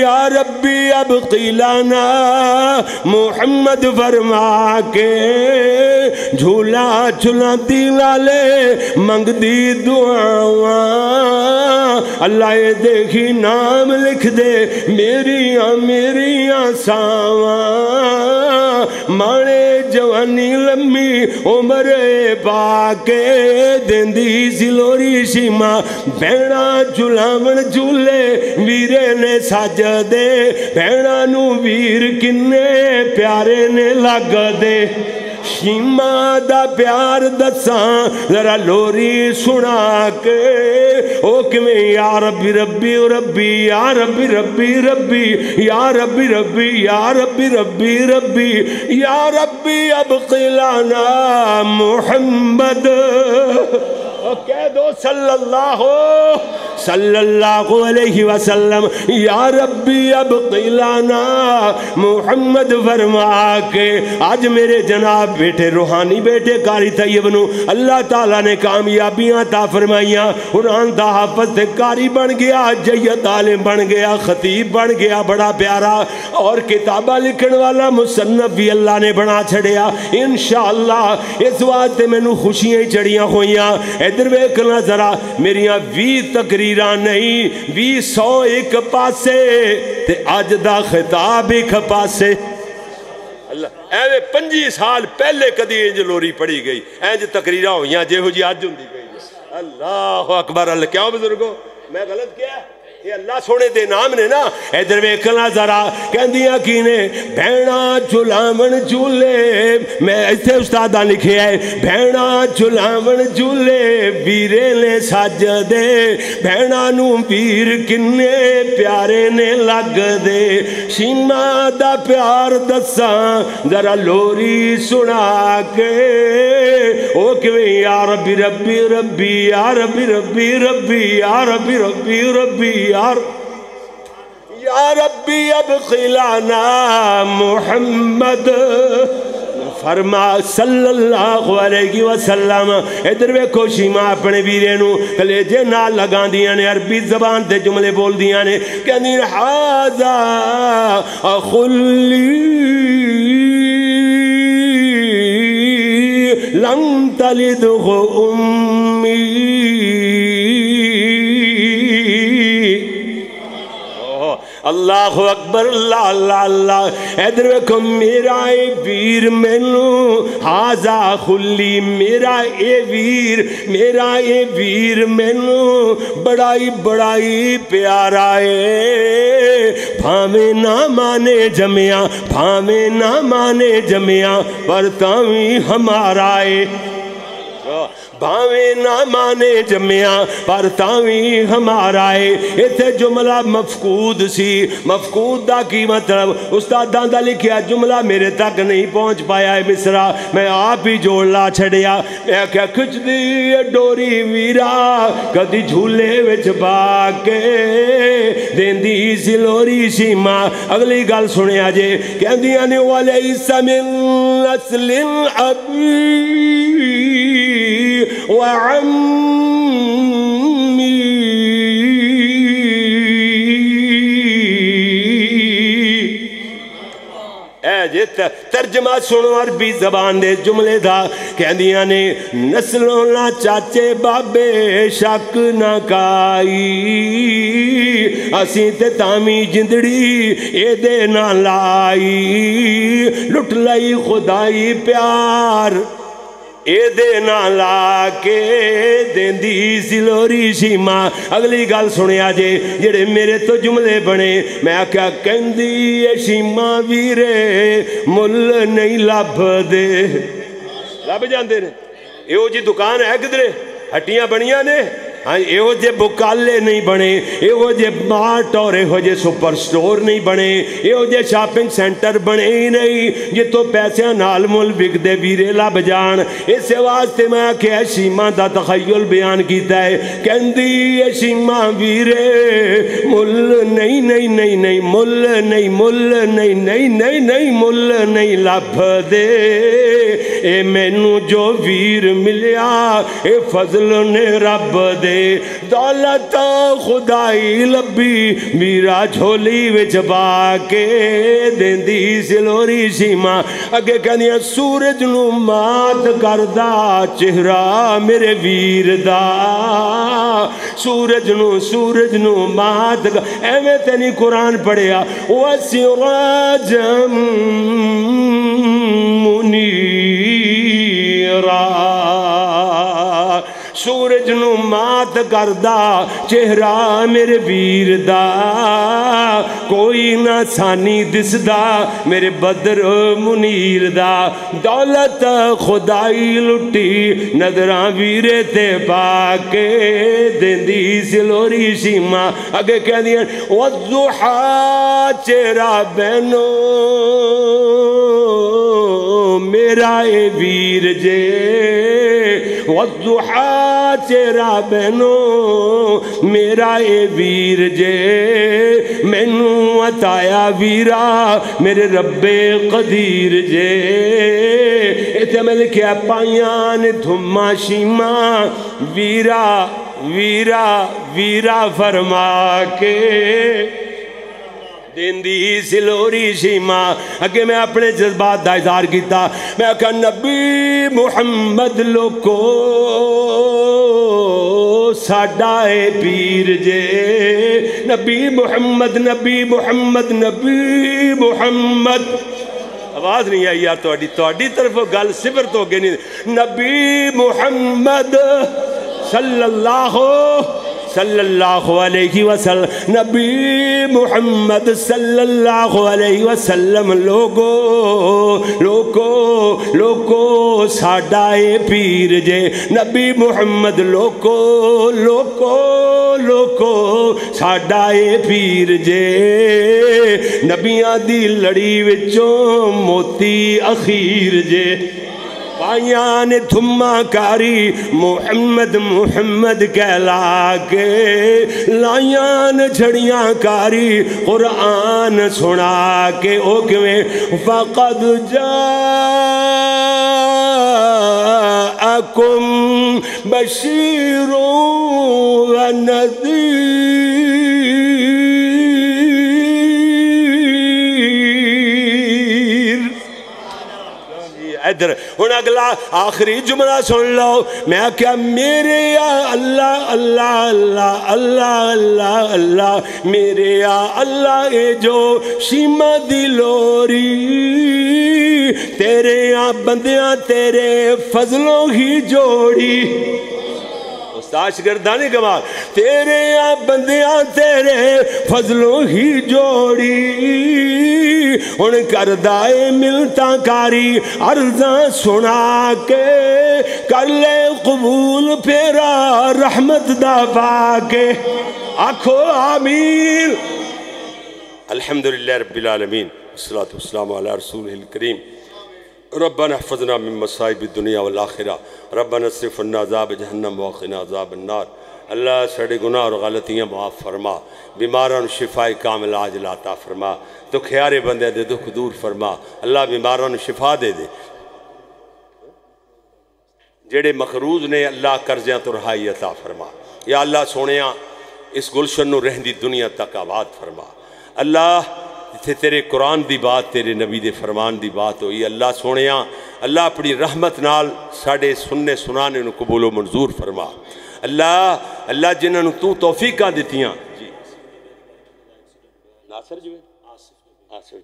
या रब्बी अब क़िलाना मोहम्मद वर्मा के झूला झूला दी वाले मंगदी दुआवा अल्लाह ये देखी नाम लिख दे मेरिया मेरिया सावां माने जवानी लम्मी उम्र पाके देंदी सिलोरी सीमा भैणा झुलावन झूले वीरे ने सजदे भैणा नू वीर किन्ने प्यारे ने लगदे। सीमा दा प्यार दसा जरा लोरी सुना के ओ किवें या रब्बी रब्बी रब्बी या रब्बी रब्बी रब्बी या रब्बी रब्बी या रब्बी रब्बी रब्बी या रब्बी अब क़िलाना मुहम्मद कह दो सल्लल्लाहु सल्लल्लाहु अलैहि वसल्लम या रब्बी अब क़िलाना मुहम्मद फरमा के। आज मेरे जनाब बेटे रूहानी बेटे कारी तैयब नू अल्लाह ताला ने कामयाबियां ता फरमाइया। कुरान दा हाफिज़ ते कारी बन गया, जय्यद आलिम बन गया, खतीब बन गया बड़ा प्यारा, और किताबा लिखण वाला मुसन्नफ भी अल्लाह ने बना छड़िया। इंशाअल्लाह इस वास्ते मैनू खुशियां चढ़ियां होइयां। इधर वेखना जरा मेरिया भी तकरीर नहीं भी सौ एक पासे ते अज दा खिताब एक पासे। अल्लाह एवें पंजी साल पहले कदी इंज लोरी पढ़ी गई, इंज तकरीर होइयां जेहो जी अज हुंदी गई। अल्लाह अकबर अल्लाह। क्यों बुजुर्गो मैं गलत किया? ये अल्लाह सोने दे नाम ने ना। इधर वेखना जरा कहंदियां की ने भैणा झुलावन झूले, मैं इतने उस्तादा लिखे है भैणा झुलावन झूले वीरे ने सजदे, भैणा नू पीर किन्ने प्यारे ने लगदे, सीमा दा प्यार दसा जरा लोरी सुना के ओ किवें यार रब्बी रब्बी रब्बी यार रब्बी रब्बी रब्बी यार रब्बी रब्बी रब्बी यार यार रब्बी अब खिलाना मोहम्मद फरमा सल्लल्लाहु अलैहि वसल्लम। इधर वेखो शीमा अपने वीरे नू कलेजे नाल लगांदियां ने अरबी जबान दे जुमले बोलदियां ने कहंदी हाजा अखुल्ली लम तलिदु उम्मी, अल्लाह अकबर अल्लाह अल्लाह अल्लाह। इधर वेखो मेरा ए वीर मैनू हाजा खुली मेरा ए वीर मेरा ए वीर मैनू बड़ा ही बड़ा ही प्यारा है, भावें ना माने जमिया भावें ना माने जमिया पर तावी हमारा है, भावें ना माने जम्या पर तावी हमारा है। इत्थे जुमला मफकूद सी, मफकूद दा की मतलब उस्तादां दा लिखिया जुमला मेरे तक नहीं पहुँच पाया है मिसरा, मैं आप ही जोड़ ला छड़िया। मैं आख्या खिचदी डोरी वीरा कदी झूले विच पाके देंदी सी लोरी सीमा। अगली गल सुनिया जे कहंदियां ने वाले इसमिन नस्लिन अबी وعمي तर्जमा सुनो अरबी जबान दे जुमले दा। कहंदियां ने नस्लों ना चाचे बाबे शक ना काई, असी ते तामी जिंदड़ी एदे ना लाई, लुट लई खुदाई प्यार एदे ना लाके देंदी सिलोरी सीमा। अगली गल सुनिया जे जेड़े मेरे तो जुमले बने मैं आख्या कहंदी ए सीमा वीरे मुल नहीं लभदे, लभ जांदे ने इहो जी दुकान है किधरे हट्टियां बनियां ने, हाँ इहो जे बुकाले नहीं बने, इहो जे मार्ट और इहो जे सुपर स्टोर नहीं बने, इहो जे शॉपिंग सेंटर बने ही नहीं जितों पैसों नाल मुल विकदे वीरे लभ जान। इस वास्ते मैं आख्या सीमा दा तखय्युल बयान कीता है। कहंदी ए सीमा वीरे मुल नहीं नहीं नहीं नहीं मुल नहीं मुल नहीं नहीं नहीं नहीं मुल नहीं लभदे, ए मैनू जो वीर मिलिया ए फजल ने रब दे, दौलत खुदाई लब्बी मीरा झोली विच पाके देंदी सिलोरी सीमा। अगे कहंदियां सूरज नू मात करदा चेहरा मेरे वीर दा, सूरज नू सूरज नू मात एवें ते नहीं कुरान पढ़िया ओ सिराजम मुनीरा, सूरज नू मात करदा चेहरा मेरे वीर दा, कोई ना सानी दिसदा मेरे बदर मुनीर दा, दौलत खुदाई लुटी नजरां वीरे ते पाके देंदी सिलोरी सीमा। अगे कहदियां ओ दुहा चेहरा बहनो मेरा ए वीर जे, वज़ुहा चेहरा बहनो मेरा ए वीर जे, मैनू अताया वीरा मेरे रब्बे कदीर जे। इत्थे मैं लिखिया पाइया ने धुमा शीमा वीरा वीरा वीरा फरमा के देंदी सिलोरी सीमा। अगे मैं अपने जज्बात का इजहार किया, मैं आख्या नबी मुहम्मद लोको साडा ए पीर जे, नबी मुहम्मद नबी मुहम्मद नबी मुहम्मद आवाज नहीं आई यार तुहाडी तुहाडी तरफों गल सिफर तो अगे नहीं। नबी मुहम्मद सल्लल्लाहु सल्लल्लाहु अलैहि वसल्लम। नबी मोहम्मद सल्लल्लाहु अलैहि वसल्लम लोगो लोगो लोगो साडा ए पीर जे नबी मोहम्मद लोगो लोगो लोगो साडा ए पीर जे। नबियां दी लड़ी विचों मोती अखीर जे। पाइयां ने थुम्मा कारी मुहम्मद मुहम्मद कहला के। लाइया ने छड़ियां कारी कुरान सुना के। ओ किवें फकद जाकुम बशीरो व नज़ीर। इधर हुण अगला आखिरी जुमला सुन लो। मैं क्या मेरे अल्लाह अल्लाह अल्लाह अल्लाह अल्लाह अल्लाह मेरे अल्लाह ए जो सीमा दी लोरी। तेरे आ बंदियां तेरे फजलों ही जोड़ी। शागिर्दाने गवाह तेरे आ बंदियां तेरे फजलों ही जोड़ी। हुण करदा ए मिलता कारी अर्जा सुना के। कर ले कबूल फेरा रहमत दा पाके। आखो आमीन। अल्हम्दुलिल्लाह रब्बिल आलमीन वस्सलातु वस्सलामु अला रसूलिल करीम। रब्बना हफ़्ज़ना मिन मसाइब दुनिया वल आखिरा। रब्बना अस्रिफ़ अन्ना अज़ाब जहन्नम व क़िना अज़ाब अन्नार। अल्लाह साढ़े गुनाह और गलतियाँ माफ़ फरमा। बीमारों शिफाए कामिल आजिल अता फरमा। दुख यारे बंदे दे दुख दूर फरमा। अल्लाह बीमारों शिफा दे दे। जेड़े मखरूज ने अल्लाह कर्ज़ियां तो रहाई अता फरमा। या अल्लाह सोहणिया इस गुलशन नूं रहंदी दुनिया तक आबाद फरमा। अल्लाह जिथे तेरे कुरान की बात तेरे नबी दे फरमान की बात हुई अल्लाह सोहणिया अल्लाह अपनी रहमत नाल साढ़े सुनने सुनाने नूं कबूलो मंजूर फरमा। अल्लाह अल्लाह जिन्हां नूं तू तौफीकां दित्तियां नासर जिवेद आसिफ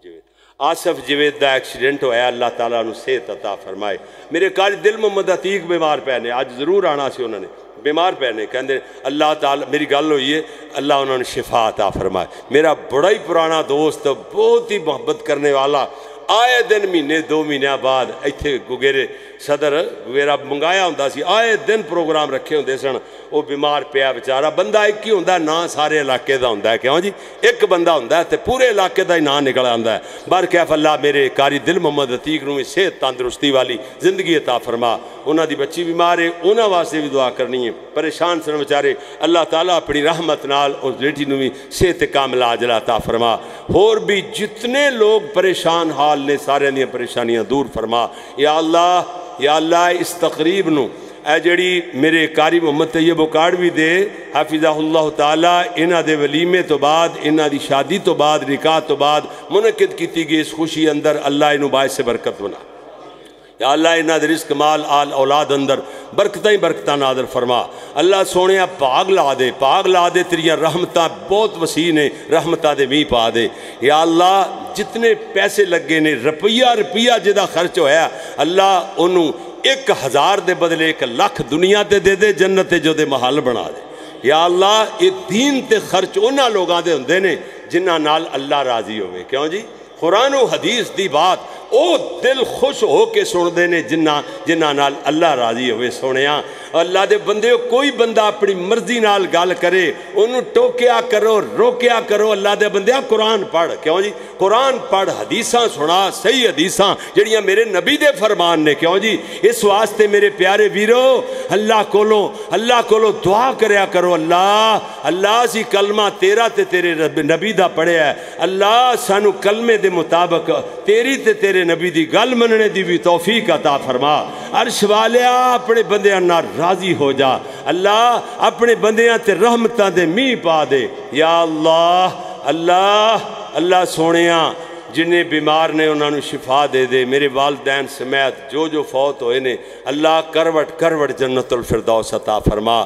जिवेद आसिफ जिवेद दा एक्सीडेंट होया अल्लाह ताला नूं सेहत अता फरमाए। मेरे कारी दिल मुहम्मद अतीक बीमार पए ने अज जरूर आना सी उन्होंने बीमार पए ने कहते अल्लाह ताला मेरी गल हुई है अल्लाह उन्होंने शिफा अता फरमाए। मेरा बड़ा ही पुराना दोस्त बहुत ही मोहब्बत करने वाला आए दिन महीने दो महीनों बाद इत्थे गुगेरे सदर गुगेरा मंगाया हुंदा सी आए दिन प्रोग्राम रखे हुंदे सन। वो बीमार पिया बेचारा बंदा एक ही हुंदा ना सारे इलाके का हुंदा है क्यों जी एक बंदा हुंदा है ते पूरे इलाके का ही ना निकल आंदा है। बार कैफ अल्लाह मेरे कारी दिल मुहम्मद अतीक नूं सेहत तंदुरुस्ती वाली जिंदगी अता फरमा। उन्हां दी बच्ची बीमार है उन्हां वास्ते भी दुआ करनी है। परेशान सन बेचारे अल्लाह ताला अपनी रहमत नाल उस बेटी नूं भी सेहत कामिल आजिला अता फरमा। होर भी जितने लोग परेशान हाल ने सारे दियां परेशानियां दूर फरमा। या अल्लाह या अल्लाह इस तकरीब नूं ए जड़ी मेरे कारी मुहम्मद तैयब काड़वी दे हाफिज़ाहुल्लाह ताला इन्हां दे वलीमे तो बाद इन्हां दी शादी तो बाद निकाह तो बाद मुनक्किद कीती गई इस खुशी अंदर अल्लाह इन्हूं बाइसे बरकत बना। या अल्लाह इन्हां दे रिस्क माल आल औलाद अंदर बरकत ही बरकत नादर फरमा। अल्लाह सोहणिया भाग ला दे भाग ला दे तेरियां रहमतां बहुत वसी ने रहमतां दे मींह पा दे। या अल्लाह जितने पैसे लगे ने रुपया रुपया जिहदा खर्च होया अल्लाह उन्हूं एक हज़ार दे बदले एक लख दुनिया ते दे दे जन्नत ते जो दे महल बना दे। या अल्लाह इह दीन ते खर्च उन्हां लोगां दे हुंदे ने जिन्हां नाल अल्लाह राज़ी होवे क्यों जी कुरान और हदीस दी बात ओ दिल खुश हो के सुनते हैं जिन्ना जिन्ना नाल अल्लाह राजी होवे। सुनिया अल्लाह दे बंदे कोई बंदा अपनी मर्जी नाल गल करे उन्होंने टोकिया करो रोकिया करो। अल्लाह दे बंदे कुरान पढ़ क्यों जी कुरान पढ़ हदीसा सुना सही हदीसा जड़ियाँ मेरे नबी दे फरमान ने क्यों जी। इस वास्ते मेरे प्यारे वीरो अल्लाह कोलो अल्लाह कोलो दुआ करया करो। अल्लाह अल्लाह सी कलमा तेरा ते तेरे नबी दा पढ़िया अल्लाह सानू कलमे दे मुताबक तेरी ते तेरे नबी दी गल मनने दी भी तौफीक अता फरमा। अर्श वालिया अपने बंदियां नाल राजी हो जा। अल्लाह अपने बंदियां ते रहमतां दे मींह पा दे। या अल्लाह अल्लाह अल्लाह सोहणिया जिन्हें बीमार ने उन्होंने शिफा दे दे। मेरे वालदैन समेत जो जो फौत होए ने अल्लाह करवट करवट जन्नतुल फिरदौस अता फरमा।